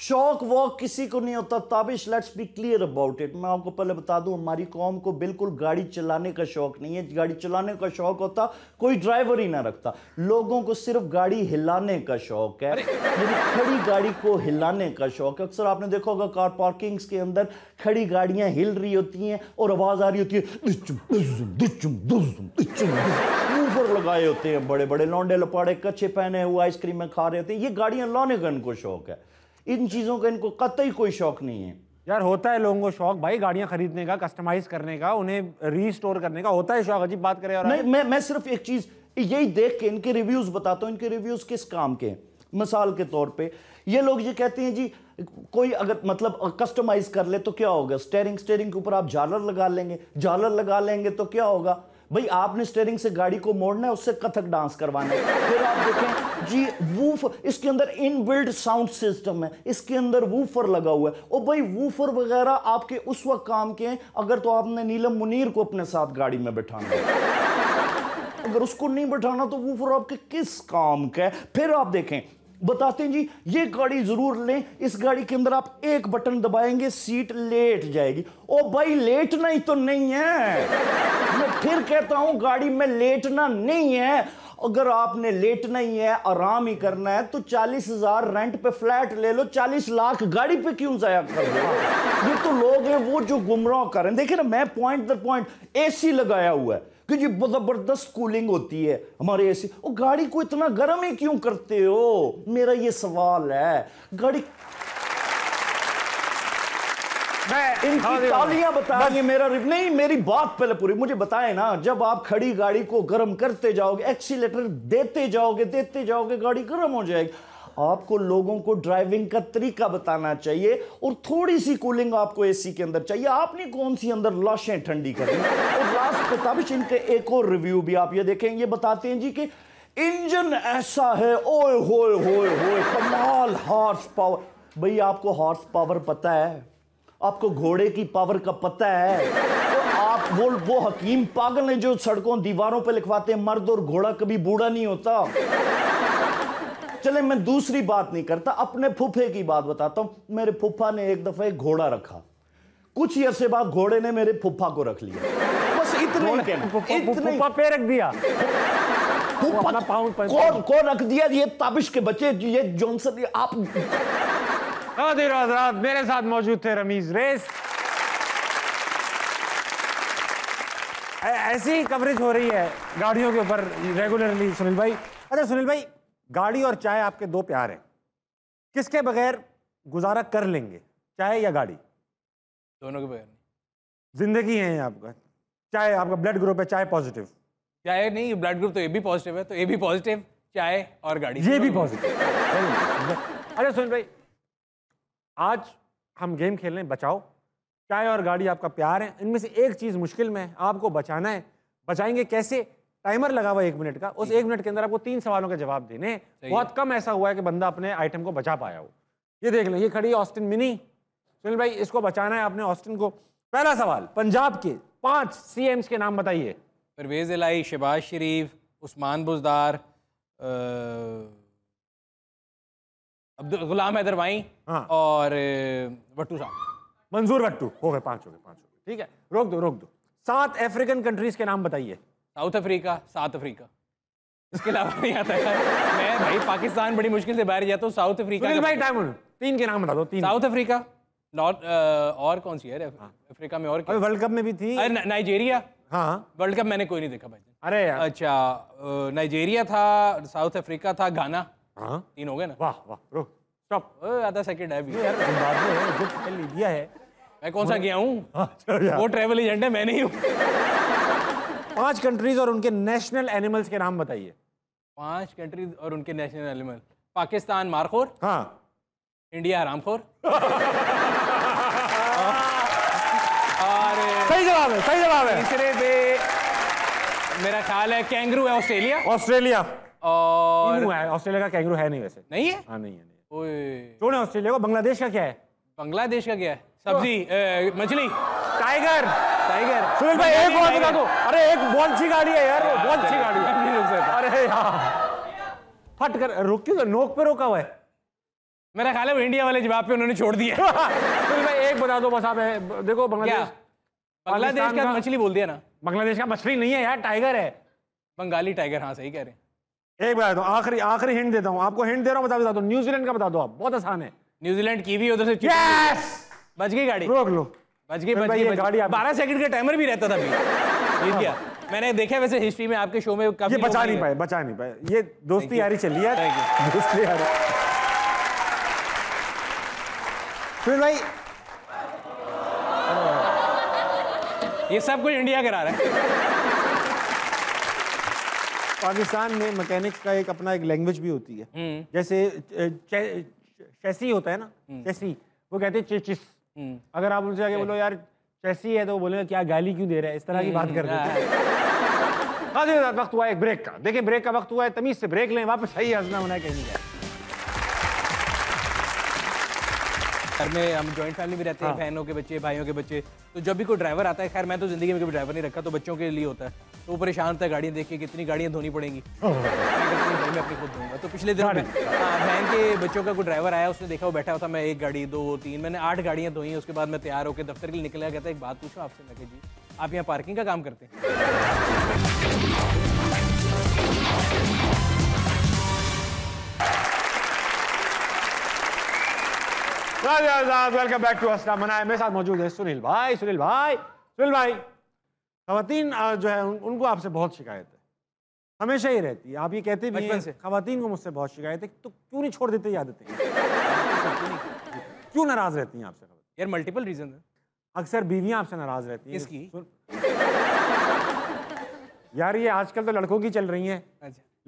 शौक वॉक किसी को नहीं होता Tabish, let's be clear about it. मैं आपको पहले बता दूं, हमारी कौम को बिल्कुल गाड़ी चलाने का शौक नहीं है। गाड़ी चलाने का शौक होता कोई ड्राइवर ही ना रखता। लोगों को सिर्फ गाड़ी हिलाने का शौक है, खड़ी गाड़ी को हिलाने का शौक है। अक्सर आपने देखा होगा कार पार्किंग्स के अंदर खड़ी गाड़ियाँ हिल रही होती हैं और आवाज़ आ रही होती है, ऊपर लगाए होते हैं बड़े बड़े लौंडे लपाड़े, कच्चे पहने हुए, आइसक्रीमें खा रहे होते हैं। ये गाड़ियाँ लाने का इनको शौक है, इन चीज़ों का इनको कतई कोई शौक नहीं है। यार होता है लोगों को शौक भाई, गाड़ियां खरीदने का, कस्टमाइज करने का, उन्हें रीस्टोर करने का होता है शौक। अजीब बात करें। और नहीं, मैं मैं सिर्फ एक चीज़ यही देख के इनके रिव्यूज बताता हूँ। इनके रिव्यूज किस काम के हैं? मिसाल के तौर पे ये लोग ये कहते हैं जी कोई अगर मतलब कस्टमाइज कर ले तो क्या होगा, स्टेयरिंग स्टेयरिंग के ऊपर आप झालर लगा लेंगे, झालर लगा लेंगे तो क्या होगा भाई, आपने स्टेयरिंग से गाड़ी को मोड़ना है, उससे कथक डांस करवाना है। फिर आप देखें जी वूफ, इसके अंदर इनबिल्ड साउंड सिस्टम है, इसके अंदर वूफर लगा हुआ है। और भाई वूफर वगैरह आपके उस वक्त काम के हैं अगर तो आपने नीलम मुनीर को अपने साथ गाड़ी में बैठाना है। अगर उसको नहीं बैठाना तो वूफर आपके किस काम का है? फिर आप देखें बताते हैं जी ये गाड़ी जरूर लें, इस गाड़ी के अंदर आप एक बटन दबाएंगे सीट लेट जाएगी। ओ भाई लेटना ही तो नहीं है, मैं फिर कहता हूं गाड़ी में लेटना नहीं है। अगर आपने लेटना ही है, आराम ही करना है तो चालीस हजार रेंट पे फ्लैट ले लो, चालीस लाख गाड़ी पे क्यों जाया कर रहे? ये तो लोग हैं वो जो गुमराह करें। देखिए ना मैं पॉइंट दर पॉइंट, ए सी लगाया हुआ है कि जी जबरदस्त कूलिंग होती है हमारे ए सी, और गाड़ी को इतना गर्म ही क्यों करते हो, मेरा ये सवाल है। गाड़ी इनकी तालियां बताएंगे मेरा रिव... नहीं मेरी बात पहले पूरी मुझे बताएं ना। जब आप खड़ी गाड़ी को गर्म करते जाओगे, एक्सीलेटर देते जाओगे देते जाओगे गाड़ी गर्म हो जाएगी। आपको लोगों को ड्राइविंग का तरीका बताना चाहिए और थोड़ी सी कूलिंग आपको एसी के अंदर चाहिए। आपने कौन सी अंदर लाशें ठंडी करी। और लास्ट ताबिश इनके एक और रिव्यू भी आप ये देखें, ये बताते हैं जी कि इंजन ऐसा है, ओए होए होए होए कमाल हॉर्स पावर। भाई आपको हॉर्स पावर पता है, आपको घोड़े की पावर का पता है, आप वो वो हकीम पागल हैं जो सड़कों दीवारों पे लिखवाते हैं मर्द और घोड़ा कभी बूढ़ा नहीं होता। चले मैं दूसरी बात नहीं करता, अपने फूफे की बात बताता हूं। मेरे फूफा ने एक दफा एक घोड़ा रखा, कुछ ही अरसे बाद घोड़े ने मेरे फूफा को रख लिया, बस इतने ही कहना, फूफा पे रख दिया, फूफा कौन कौन रख दिया। ये ताबिश के बच्चे, ये जॉनसन, आप रात मेरे साथ मौजूद थे रमीज रेस। ऐसी कवरेज हो रही है गाड़ियों के ऊपर रेगुलरली सुनील भाई। अच्छा सुनील भाई, गाड़ी और चाय आपके दो प्यार हैं, किसके बगैर गुजारा कर लेंगे, चाय या गाड़ी? दोनों के बगैर जिंदगी है आपका। चाय आपका ब्लड ग्रुप है, चाय पॉजिटिव। चाय नहीं ब्लड ग्रुप तो ये भी पॉजिटिव है, तो ये भी पॉजिटिव, चाय और गाड़ी ये भी पॉजिटिव। अच्छा सुनील भाई, आज हम गेम खेल रहे हैं बचाओ, चाय और गाड़ी आपका प्यार है, इनमें से एक चीज़ मुश्किल में है, आपको बचाना है। बचाएंगे कैसे? टाइमर लगा हुआ एक मिनट का, उस एक मिनट के अंदर आपको तीन सवालों के जवाब देने। बहुत कम ऐसा हुआ है कि बंदा अपने आइटम को बचा पाया हो। ये देख लें, ये खड़ी ऑस्टिन मिनी, सुनील भाई इसको बचाना है आपने, ऑस्टिन को। पहला सवाल, पंजाब के पाँच सी एम्स के नाम बताइए। परवेज़ इलाही, शहबाज शरीफ, उस्मान बुज़दार, अब्दुल गुलाम हैदर वाई, हाँ। और वट्टू साहब, मंजूर वट्टू। हो गए पांच, हो गए पांच हो गए ठीक है, रोक दो रोक दो। सात अफ्रीकन कंट्रीज के नाम बताइए। साउथ अफ्रीका, साउथ अफ्रीका, इसके अलावा नहीं आता है मैं भाई, पाकिस्तान बड़ी मुश्किल से बाहर जाता हूँ। साउथ अफ्रीका भाई, टाइम तीन के नाम बता दो। तीन, साउथ अफ्रीका, नॉर्थ, और कौन सी है अफ्रीका में? और वर्ल्ड कप में भी थी नाइजीरिया। हाँ वर्ल्ड कप मैंने कोई नहीं देखा भाई। अरे अच्छा, नाइजीरिया था, साउथ अफ्रीका था, गाना, तीन हो गए ना। वाह वाह, रुक स्टॉप, आधा सेकंड है अभी यार, जिम्बाब्वे है जो खेल लिया है। मैं कौन सा गया हूँ, वो ट्रैवल एजेंट है, मैं नहीं हूँ। पांच कंट्रीज और उनके नेशनल एनिमल्स के नाम बताइए। पांच कंट्रीज और उनके नेशनल एनिमल, पाकिस्तान मारखोर, हाँ, इंडिया हरामखोर। और सही जवाब है, सही जवाब है। तीसरे पे मेरा ख्याल है कैंगरू है, ऑस्ट्रेलिया, ऑस्ट्रेलिया। और ऑस्ट्रेलिया का कैंगरू है नहीं वैसे, नहीं है, हाँ नहीं है, नहीं है। ऑस्ट्रेलिया को, बांग्लादेश का क्या है? बांग्लादेश का क्या है? सब्जी, मछली, टाइगर। टाइगर सुनील भाई एक और बता दो। अरे एक बहुत अच्छी गाड़ी है यार, बहुत अच्छी गाड़ी है। अरे यार फट कर रुक क्यों, नोक पे रोका हुआ है। मेरा ख्याल है वो इंडिया वाले जवाब पे उन्होंने छोड़ दिया। सुनील भाई एक बता दो बस आप। देखो बांग्लादेश, बांग्लादेश का मछली बोल दिया ना। बांग्लादेश का मछली नहीं है यार, टाइगर है। बंगाली टाइगर, हाँ सही कह रहे हैं। एक बार दो, आखिरी आखिरी हिंट देता हूँ आपको, हिंट दे रहा हूँ, बता बता दो। न्यूजीलैंड का बता दो आप, बहुत आसान है। न्यूजीलैंड की भी उधर से yes! बच गई गाड़ी, रोक लो। बच गई बच गई गाड़ी। बारह सेकंड का टाइमर भी रहता था भैया। मैंने देखा वैसे हिस्ट्री में आपके शो में काफी, ये बचा नहीं पाए, बचा नहीं पाए। ये दोस्ती यारी चली है। दोस्ती यारी फिर भाई ये सब कुछ इंडिया करा रहा है। पाकिस्तान में मैकेनिक्स का एक अपना एक लैंग्वेज भी होती है, जैसे चेसी होता है ना, चेसी, वो कहते हैं चेचिस। अगर आप उनसे आगे बोलो यार चेसी है तो वो बोलेंगे क्या गाली क्यों दे रहा है, इस तरह की बात कर देते हैं। काफी वक्त हुआ है एक ब्रेक का, देखिए ब्रेक का वक्त हुआ है, तमीज से ब्रेक लें, वापस सही हंसना मना कहीं नहीं। घर में हम जॉइंट फैमिली में रहते हैं, बहनों के बच्चे, भाइयों के बच्चे, तो जब भी कोई ड्राइवर आता है, खैर मैं तो जिंदगी में कभी ड्राइवर नहीं रखा, तो बच्चों के लिए होता है, तो वो परेशान होता है गाड़ियाँ देख के, कितनी गाड़ियाँ धोनी पड़ेंगी, मैं अपनी खुद दूंगा। तो पिछले दिन बहन के बच्चों का कोई ड्राइवर आया, उसने देखा वो बैठा हुआ था, मैं एक गाड़ी, दो, तीन, मैंने आठ गाड़ियाँ धोई। उसके बाद मैं तैयार होकर दफ्तर के लिए निकला, कहता एक बात पूछो आपसे, मैं जी आप यहाँ पार्किंग का काम करते हैं? वेलकम बैक टू हसना मना है। मेरे साथ मौजूद है सुनील भाई। सुनील भाई सुनील भाई खवातीन जो है उन, उनको आपसे बहुत शिकायत है, हमेशा ही रहती है, आप ये कहते भी हैं खवातीन को मुझसे बहुत शिकायत है, तो क्यों नहीं छोड़ देते आदतें? क्यों नाराज रहती हैं आपसे? यार मल्टीपल रीजन है, अक्सर बीवियाँ आपसे नाराज रहती हैं। इसकी यार ये आजकल तो लड़कों की चल रही हैं,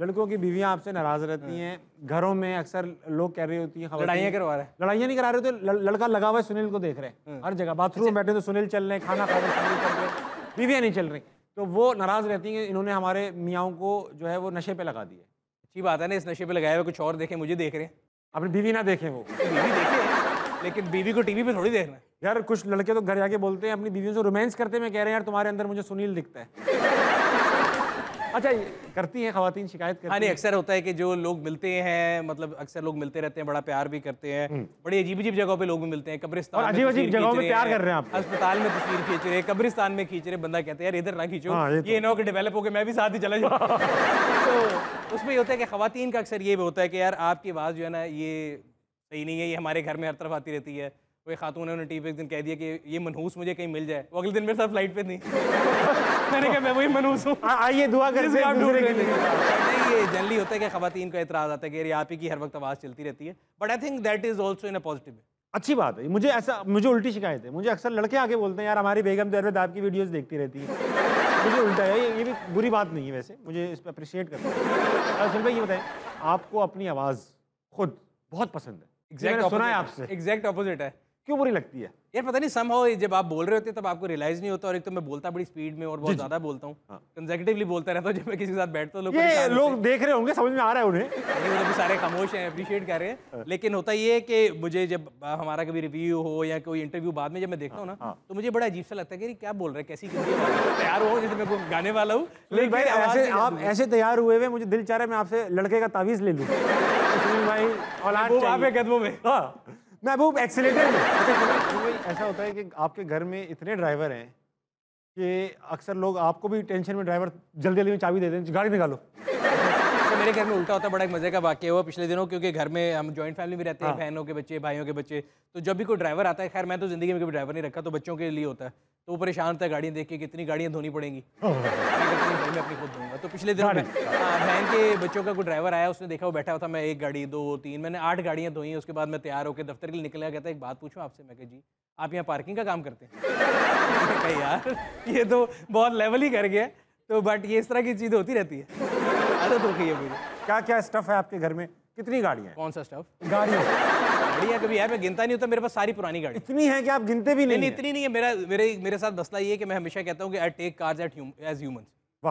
लड़कों की बीवियां आपसे नाराज रहती हैं, घरों में अक्सर लोग कह रही होती हैं लड़ाइयाँ करवा रहे हैं, लड़ाइयाँ नहीं करा रहे तो लड़का लगा हुआ है सुनील को देख रहे हैं हर जगह, बाथरूम में बैठे तो सुनील चल रहे हैं, खाना खा रहे हैं, बीवियाँ नहीं चल रही, तो वो नाराज रहती हैं। इन्होंने हमारे मियाँ को जो है वो नशे पर लगा दिया। अच्छी बात है ना, इस नशे पर लगाया हुआ कुछ और देखें, मुझे देख रहे हैं, अपनी बीवी ना देखें, वो बीवी देखे लेकिन बीवी को टीवी पे थोड़ी देखना है यार। कुछ लड़के तो घर जाके बोलते हैं अपनी बीवियों से रोमांस करते हुए, कह रहे हैं यार तुम्हारे अंदर मुझे सुनील दिखता है। अच्छा करती हैं खवातीन शिकायत करती हैं? हाँ नहीं, अक्सर होता है कि जो लोग मिलते हैं, मतलब अक्सर लोग मिलते रहते हैं, बड़ा प्यार भी करते हैं, बड़ी अजीब अजीब जगहों पे लोग मिलते हैं, कब्रिस्तान, अजीब अजीब जगहों पे प्यार कर रहे हैं आप, अस्पताल में तस्वीर खींच रहे, कब्रिस्तान में खींच रहे, बंदा कहते हैं यार इधर ना खींचो, ये ना हो कि डेवलप हो गया मैं भी साथ ही चला जाऊँ। तो उसमें होता है कि खवातीन का अक्सर ये भी होता है कि यार आपकी आवाज़ जो है ना ये सही नहीं है, ये हमारे घर में हर तरफ आती रहती है। कोई खातून है, उन्होंने टीवी पे एक दिन कह दिया कि ये मनहूस मुझे कहीं मिल जाए, वो अगले दिन मेरे साथ फ्लाइट पे थी। मैंने कहा मैं वही मनहूस हूँ, आइए दुआ करते हैं। ये जनरली होता है कि खवातीन का एतराज आता है कि आप ही की हर वक्त आवाज़ चलती रहती है, but I think that is also in a positive. अच्छी बात है, मुझे ऐसा, मुझे उल्टी शिकायत है, मुझे अक्सर लड़के आके बोलते हैं यार हमारी बेगम दरवेद आपकी वीडियोज़ देखती रहती है, मुझे उल्टा है। ये भी बुरी बात नहीं है वैसे, मुझे इस पर अप्रिशिएट करता हूँ। भाई ये बताएं आपको अपनी आवाज़ खुद बहुत पसंद है? एग्जैक्ट सुना है आपसे, एग्जैक्ट अपोजिट है। क्यों बुरी लगती है? यार पता नहीं, समहाउ जब आप बोल रहे होते हैं तब आपको रियलाइज नहीं होता, और एक तो मैं बोलता बड़ी स्पीड में और बहुत ज्यादा बोलता हूँ, कंसेक्यूटिवली बोलता रहता हूँ, जब मैं किसी के साथ बैठता हूँ लोग लोग देख रहे होंगे, समझ में आ रहा है उन्हें, तो सारे खामोश हैं, अप्रिशिएट कर रहे हैं। लेकिन होता ये है कि मुझे जब हमारा कभी रिव्यू हो या कोई इंटरव्यू बाद में जब मैं देखता हूँ ना, तो मुझे बड़ा अजीब सा लगता है कि क्या बोल रहा है, कैसी तैयार हो जैसे मैं गाने वाला हूँ। लेकिन आप ऐसे तैयार हुए हुए, मुझे दिल चाह रहा है मैं आपसे लड़के का तावीज़ ले लूँ भाई, और कदमों में मैं वो एक्सीलेटर में। ऐसा होता है कि आपके घर में इतने ड्राइवर हैं कि अक्सर लोग आपको भी टेंशन में, ड्राइवर जल्दी जल्दी में चाबी दे दें, गाड़ी निकालो। तो मेरे घर में उल्टा होता है, बड़ा एक मज़े का वाकया हुआ पिछले दिनों, क्योंकि घर में हम जॉइंट फैमिली में रहते हैं, बहनों के बच्चे, भाइयों के बच्चे, तो जब भी कोई ड्राइवर आता है, खैर मैं तो जिंदगी में कभी ड्राइवर नहीं रखा, तो बच्चों के लिए होता है, तो वो परेशान होता है गाड़ियाँ देख के, कितनी गाड़ियाँ धोनी पड़ेंगी, मैं अपनी खुद दूंगा। तो पिछले दिनों बहन के बच्चों का कोई ड्राइवर आया, उसने देखा वो बैठा हुआ था, मैं एक गाड़ी, दो, तीन, मैंने आठ गाड़ियाँ धोई। उसके बाद मैं तैयार होकर दफ्तर के लिए निकला, कहता एक बात पूछूँ आपसे, मैं कहा जी आप यहाँ पार्किंग का काम करते हैं? यार ये तो बहुत लेवल ही कर गया, तो बट ये इस तरह की चीज़ होती रहती है। क्या क्या स्टफ है आपके घर में, कितनी गाड़ियाँ? कौन सा स्टफ? गाड़ियाँ गाड़ियाँ कभी यार मैं गिनता नहीं होता, मेरे पास सारी पुरानी गाड़ी इतनी है कि आप गिनते भी नहीं? नहीं इतनी नहीं है। मेरा मेरे मेरे साथ मसला ये है कि मैं हमेशा कहता हूँ कि I take cars as humans,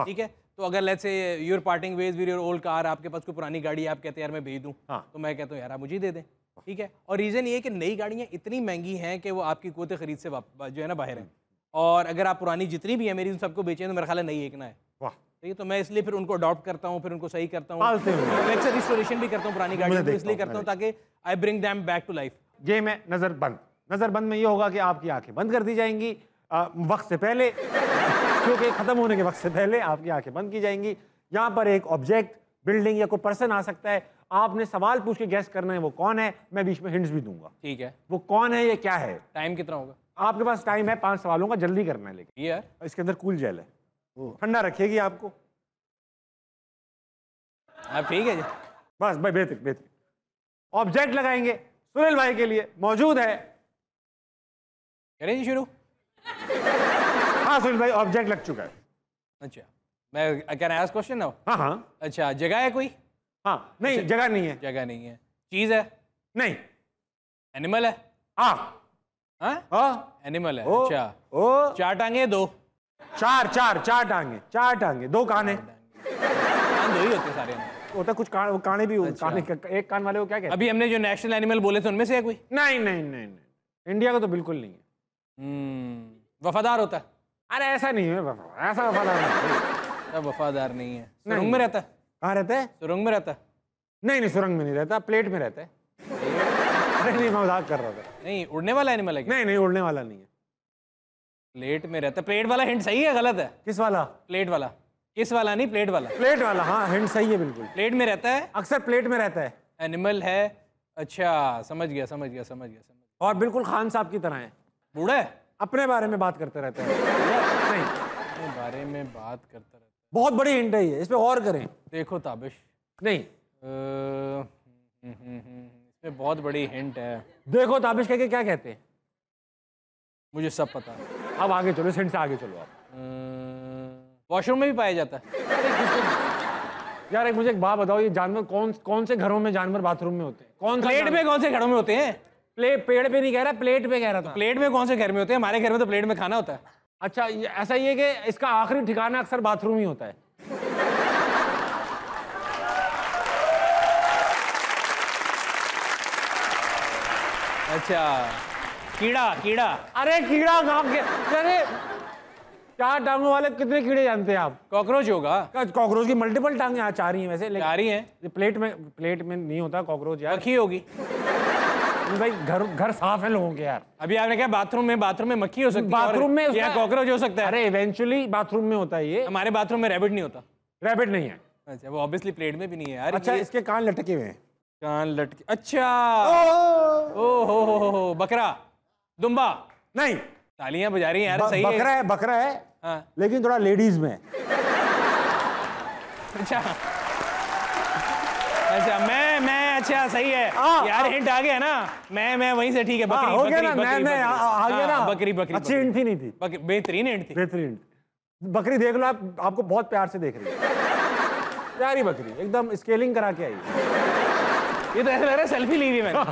ठीक है? तो अगर let's say your parting ways with your old car, आपके पास कोई पुरानी गाड़ी है, आप कहते हैं यार मैं भेज दूँ, तो मैं कहता हूँ यार आप मुझे दे दें, ठीक है। और रीज़न ये है कि नई गाड़ियाँ इतनी महंगी हैं कि वो आपकी कुत खरीद से जो है ना बाहर हैं, और अगर आप पुरानी जितनी भी है मेरी उन सबको बेचें तो मेरा ख्याल है नई एक ना है। वाह, ठीक है। तो मैं इसलिए फिर उनको अडॉप्ट करता हूँ, फिर उनको सही करता हूँ, रिस्टोरेशन भी करता हूँ पुरानी गाड़ियों को, इसलिए करता हूँ ताकि I bring them back to life. ये मैं नज़रबंद नज़रबंद में ये होगा कि आपकी आंखें बंद कर दी जाएंगी वक्त से पहले, क्योंकि ख़त्म होने के वक्त से पहले आपकी आंखें बंद की जाएंगी। यहाँ पर एक ऑब्जेक्ट, बिल्डिंग या कोई पर्सन आ सकता है, आपने सवाल पूछ के गैस करना है वो कौन है। मैं बीच में हिंट्स भी दूंगा, ठीक है, वो कौन है, ये क्या है। टाइम कितना होगा? आपके पास टाइम है पांच सवालों का, जल्दी करना है। लेकिन ये इसके अंदर कूल जेल है, ठंडा रखेगी आपको। आप ठीक है जी, बस भाई बेहतर बेहतर ऑब्जेक्ट लगाएंगे सुनील भाई के लिए, मौजूद है। करें जी शुरू। हाँ सुनील भाई, ऑब्जेक्ट लग चुका है। अच्छा, मैं can I ask question now? हाँ हाँ। अच्छा, जगह है कोई? हाँ नहीं। अच्छा, जगह नहीं है। जगह नहीं है। चीज है? नहीं। एनिमल है? हाँ हाँ हाँ एनिमल है। ओ, अच्छा ओ, चार टांगे? दो? चार चार चार टांगे, चार टांगे, दो काने। कान दो ही होते सारे में। होता कुछ कान, काने भी। अच्छा, काने का, एक कान वाले को क्या कहते हैं? अभी हमने जो नेशनल एनिमल बोले थे उनमें से है कोई? नहीं नहीं नहीं नहीं, इंडिया का तो बिल्कुल नहीं है। वफादार होता है? अरे ऐसा नहीं है, वफा ऐसा वफादार वफादार नहीं है। सुरंग में रहता है? कहाँ रहता है? सुरंग में रहता है? नहीं नहीं, सुरंग में नहीं रहता, प्लेट में रहता है। अरे नहीं, मैं मजाक कर रहा था। नहीं, उड़ने वाला एनिमल है? नहीं नहीं, उड़ने वाला नहीं है, प्लेट में रहता है। प्लेट वाला हिंट सही है गलत है? किस वाला? प्लेट वाला। किस वाला नहीं, प्लेट वाला। प्लेट वाला, हाँ हिंट सही है बिल्कुल। प्लेट में रहता है, अक्सर प्लेट में रहता है, एनिमल है। अच्छा समझ गया समझ गया समझ गया समझ गया। और बिल्कुल खान साहब की तरह है। बूढ़ा है? अपने बारे में बात करते रहते हैं। नहीं, अपने बारे में बात करता रहता है। बहुत बड़ी हिंट है ये, इस पे गौर करें। देखो ताबिश, नहीं इसमें बहुत बड़ी हिंट है। देखो ताबिश कह के क्या कहते हैं? मुझे सब पता है। अब आगे चलो, इस हिंट से आगे चलो आप। वॉशरूम में भी पाया जाता है? यार एक मुझे एक बात बताओ, ये जानवर कौन कौन से घरों में जानवर बाथरूम में होते हैं? कौन प्लेट में कौन से घरों में होते हैं? प्लेट पेड़ पे नहीं कह रहा, प्लेट पे कह रहा था। तो प्लेट में कौन से घर में होते हैं? हमारे घर में तो प्लेट में खाना होता है। अच्छा ऐसा ही है कि इसका आखिरी ठिकाना अक्सर बाथरूम ही होता है। अच्छा कीड़ा? कीड़ा अरे कीड़ा नाम के, अरे चार टांगों वाले कितने कीड़े जानते हैं आप? कॉकरोच होगा। कॉकरोच की मल्टीपल टांगे आ चार ही हैं वैसे, लेकिन चार ही हैं। प्लेट में प्लेट में नहीं होता कॉकरोच यार, मक्खी होगी भाई। घर घर साफ है लोगों के यार। अभी आपने कहा बाथरूम में, बाथरूम में मक्खी हो सकती है, बाथरूम में या कॉकरोच हो सकता है। अरे इवेंचुअली बाथरूम में होता है ये। हमारे बाथरूम में रैबिट नहीं होता। रैबिट नहीं है? अच्छा, वो ऑब्वियसली प्लेट में भी नहीं है यार। अच्छा इसके कान लटके हुए हैं? कान लटके? अच्छा ओहो हो हो। बकरा? दुम्बा? नहीं। तालियां बजा रही है यार, सही है। बकरा है, बकरा है लेकिन थोड़ा लेडीज में। अच्छा अच्छा मैं मैं अच्छा सही है यार, हिंट आ गया ना। मैं मैं वहीं से ठीक है, बकरी हो गया ना, मैं मैं आ गया ना। बकरी बकरी अच्छी हिंट थी, नहीं थी बेहतरीन हिंट थी, बेहतरीन। बकरी देख लो आप, आपको बहुत प्यार से देख रही है, प्यारी बकरी एकदम स्केलिंग करा के आई। ये तो ऐसा लग रहा है सेल्फी ली हुई मैंने।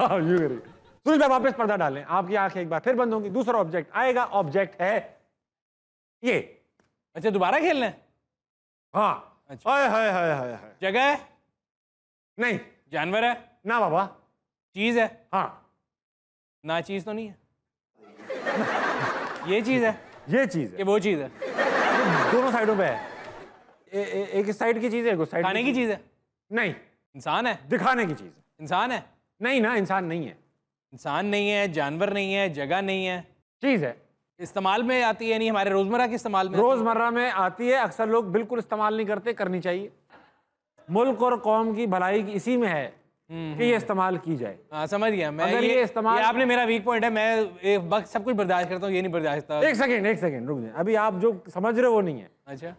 सुनील भाई वापस पर्दा डालें, आपकी आंखें एक बार फिर बंद होंगी, दूसरा ऑब्जेक्ट आएगा। ऑब्जेक्ट है ये। अच्छा दोबारा खेलना है? हाँ। जगह है? नहीं। जानवर है? ना बाबा। चीज है? हाँ। ना चीज तो नहीं है। ये चीज है? ये चीज है कि वो चीज है? दोनों साइडों पे है। ए, ए, एक साइड की चीज है, एक साइड। खाने की चीज है? नहीं। इंसान है? दिखाने की चीज है। इंसान है? नहीं ना, इंसान नहीं है। इंसान नहीं है, जानवर नहीं है, जगह नहीं है, चीज है। इस्तेमाल में आती है? नहीं। हमारे रोजमर्रा के इस्तेमाल में? रोजमर्रा में आती है, अक्सर लोग बिल्कुल इस्तेमाल नहीं करते, करनी चाहिए। मुल्क और कौम की भलाई इसी में है कि ये इस्तेमाल की जाए। हाँ समझ गया मैं। अगर ये, ये इस्तेमाल ये आपने मेरा वीक पॉइंट है, मैं एक वक्त सब कुछ बर्दाश्त करता हूँ, ये नहीं बर्दाश्त करता। एक सेकंड एक सेकंड रुक जाए, अभी आप जो समझ रहे हो वो नहीं है। अच्छा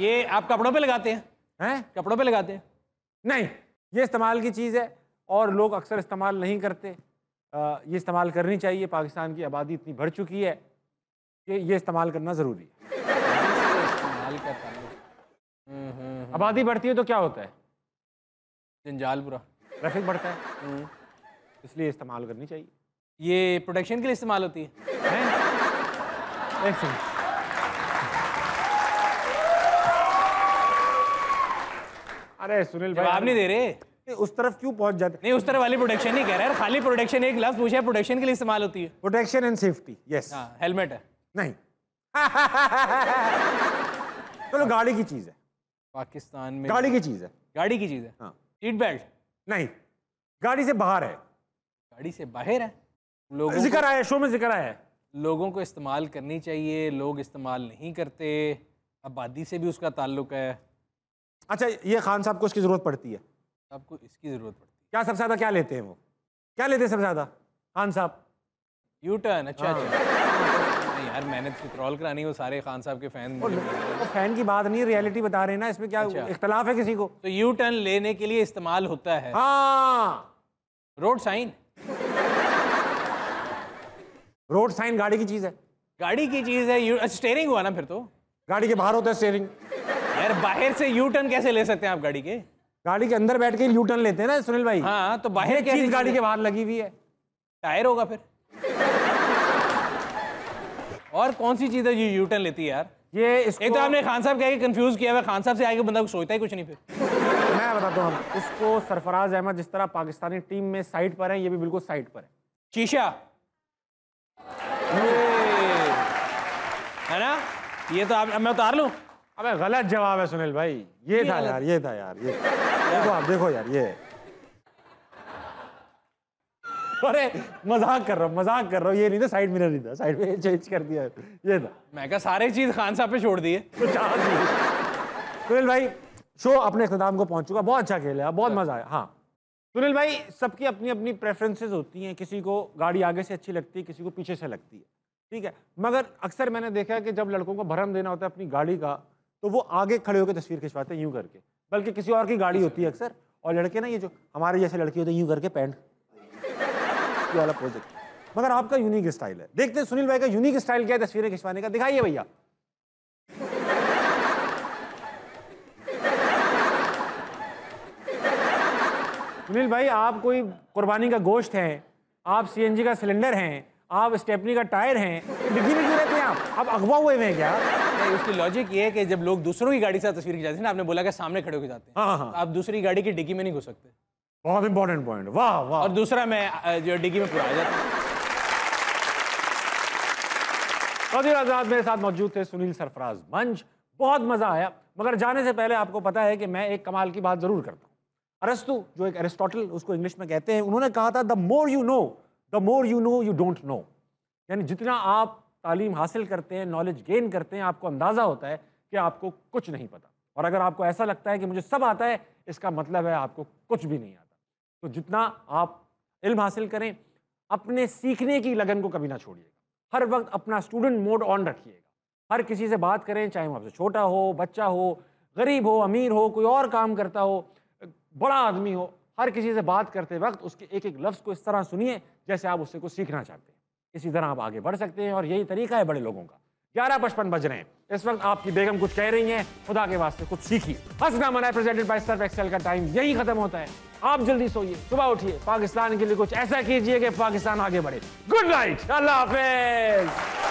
ये आप कपड़ों पे लगाते हैं? हैं कपड़ों पे लगाते हैं? नहीं। ये इस्तेमाल की चीज़ है और लोग अक्सर इस्तेमाल नहीं करते, ये इस्तेमाल करनी चाहिए। पाकिस्तान की आबादी इतनी बढ़ चुकी है कि ये इस्तेमाल करना ज़रूरी है। आबादी बढ़ती है तो क्या होता है? जंजाल बुरा, ट्रैफिक बढ़ता है, इसलिए इस्तेमाल करनी चाहिए। ये प्रोटेक्शन के लिए इस्तेमाल होती है, है? एक सेकंड। अरे सुनील भाई आप नहीं दे रहे। उस तरफ क्यों पहुंच जाते? नहीं, उस तरफ वाली प्रोटेक्शन नहीं कह रहा है, खाली प्रोटेक्शन एक लफ्ज पूछा है, प्रोटेक्शन के लिए इस्तेमाल होती है। Protection and safety, yes. हां, हेलमेट है? नहीं। चलो, गाड़ी की चीज है, पाकिस्तान में गाड़ी की चीज है। गाड़ी की चीज है, हां। Seat belt? नहीं। गाड़ी से बाहर है? गाड़ी से बाहर है। लोगों जिक्र आया, शो में जिक्र आया, लोगों को इस्तेमाल करनी चाहिए, लोग इस्तेमाल नहीं करते, आबादी से भी उसका ताल्लुक है। अच्छा, ये खान साहब को इसकी ज़रूरत पड़ती है? आपको इसकी ज़रूरत पड़ती है? क्या सबसे ज़्यादा क्या लेते हैं वो? क्या लेते हैं सबसे ज़्यादा खान साहब? U turn. अच्छा अच्छा, नहीं यार, मैंने तो ट्रोल करानी, वो सारे खान साहब के फैन। तो फैन की बात नहीं, रियलिटी बता रहे हैं ना, इसमें क्या इख्तलाफ है किसी को? तो यू टर्न लेने के लिए इस्तेमाल होता है। हाँ, रोड साइन। रोड साइन गाड़ी की चीज़ है? गाड़ी की चीज़ है। स्टेयरिंग हुआ ना फिर, तो गाड़ी के बाहर होता है स्टेयरिंग। यार, बाहर से यू टर्न कैसे ले सकते हैं आप? गाड़ी के गाड़ी के अंदर बैठ के यू टर्न लेते हैं ना सुनील भाई। हाँ, तो बाहर क्या चीज गाड़ी के बाहर लगी हुई है? टायर होगा फिर। और कौन सी चीज है जो यू टर्न लेती है? यार, ये इसको... एक तो आपने खान साहब कह के कंफ्यूज किया हुआ, खान साहब से आगे बंदा सोचता ही कुछ नहीं। फिर मैं बताता हूँ इसको, सरफराज अहमद जिस तरह पाकिस्तानी टीम में साइड पर है, ये भी बिल्कुल साइड पर है। शीशा है ना? ये तो आप, मैं उतार लूं? अबे गलत जवाब है सुनील भाई। ये था यार, ये था यार, ये देखो आप, देखो यार, ये। अरे मजाक कर रहा हूँ, मजाक कर रहा हूँ, ये नहीं था, साइड मिरर नहीं था, साइड में चेंज कर दिया, ये था। मैं कहा सारी चीज खान साहब पे छोड़ दिए। सुनील भाई, शो अपने इख्तिताम को पहुंच चुका, बहुत अच्छा खेला, बहुत मजा आया। हाँ सुनील भाई, सबकी अपनी अपनी प्रेफरेंसेस होती हैं, किसी को गाड़ी आगे से अच्छी लगती है, किसी को पीछे से लगती है, ठीक है। मगर अक्सर मैंने देखा है कि जब लड़कों को भरम देना होता है अपनी गाड़ी का, तो वो आगे खड़े होकर तस्वीर खिंचवाते हैं यूं करके, बल्कि किसी और की गाड़ी होती है अक्सर, और लड़के ना ये जो हमारे जैसे लड़के होते हैं यूं करके पैंट वाला पोज। मगर आपका यूनिक स्टाइल है, देखते हैं सुनील भाई का यूनिक स्टाइल क्या है तस्वीरें खिंचवाने का, दिखाइए भैया। सुनील भाई, आप कोई कुर्बानी का गोश्त हैं, आप सी एन जी का सिलेंडर हैं, आप स्टेपनी का टायर हैं, डिग्गी में क्यों रहते हैं आप? आप अगवा हुए हैं क्या? नहीं, उसकी लॉजिक ये है कि जब लोग दूसरों की गाड़ी से तस्वीर खिंचाते हैं ना, आपने बोला कि सामने खड़े होकर जाते हैं। हाँ, हाँ। आप दूसरी गाड़ी की डिग्गी में नहीं घुस सकते, बहुत इंपॉर्टेंट पॉइंट। वाह वाह। और दूसरा, मैं जो डिग्गी में पूरा आ जाता हूँ। वज़ीर आज़ाद मेरे साथ मौजूद थे, सुनील सरफराज मंज, बहुत मजा आया। मगर जाने से पहले आपको पता है कि मैं एक कमाल की बात जरूर करता हूँ। अरस्तु, जो एक एरिस्टोटल उसको इंग्लिश में कहते हैं, उन्होंने कहा था, the more you know the more you know you don't know. यानी जितना आप तालीम हासिल करते हैं, नॉलेज गेन करते हैं, आपको अंदाज़ा होता है कि आपको कुछ नहीं पता। और अगर आपको ऐसा लगता है कि मुझे सब आता है, इसका मतलब है आपको कुछ भी नहीं आता। तो जितना आप इल्म हासिल करें, अपने सीखने की लगन को कभी ना छोड़िएगा, हर वक्त अपना स्टूडेंट मोड ऑन रखिएगा। हर किसी से बात करें, चाहे वो आपसे छोटा हो, बच्चा हो, गरीब हो, अमीर हो, कोई और काम करता हो, बड़ा आदमी हो, हर किसी से बात करते वक्त उसके एक एक लफ्ज़ को इस तरह सुनिए जैसे आप उससे कुछ सीखना चाहते हैं। इसी तरह आप आगे बढ़ सकते हैं, और यही तरीका है बड़े लोगों का। ग्यारह पचपन बज रहे हैं इस वक्त, आपकी बेगम कुछ कह रही हैं, खुदा के वास्ते कुछ सीखिए। हसना मना है प्रेजेंटेड बाय सर्फ एक्सेल का टाइम यही खत्म होता है। आप जल्दी सोइए, सुबह उठिए, पाकिस्तान के लिए कुछ ऐसा कीजिए कि पाकिस्तान आगे बढ़े। गुड नाइट, अल्लाह हाफिज।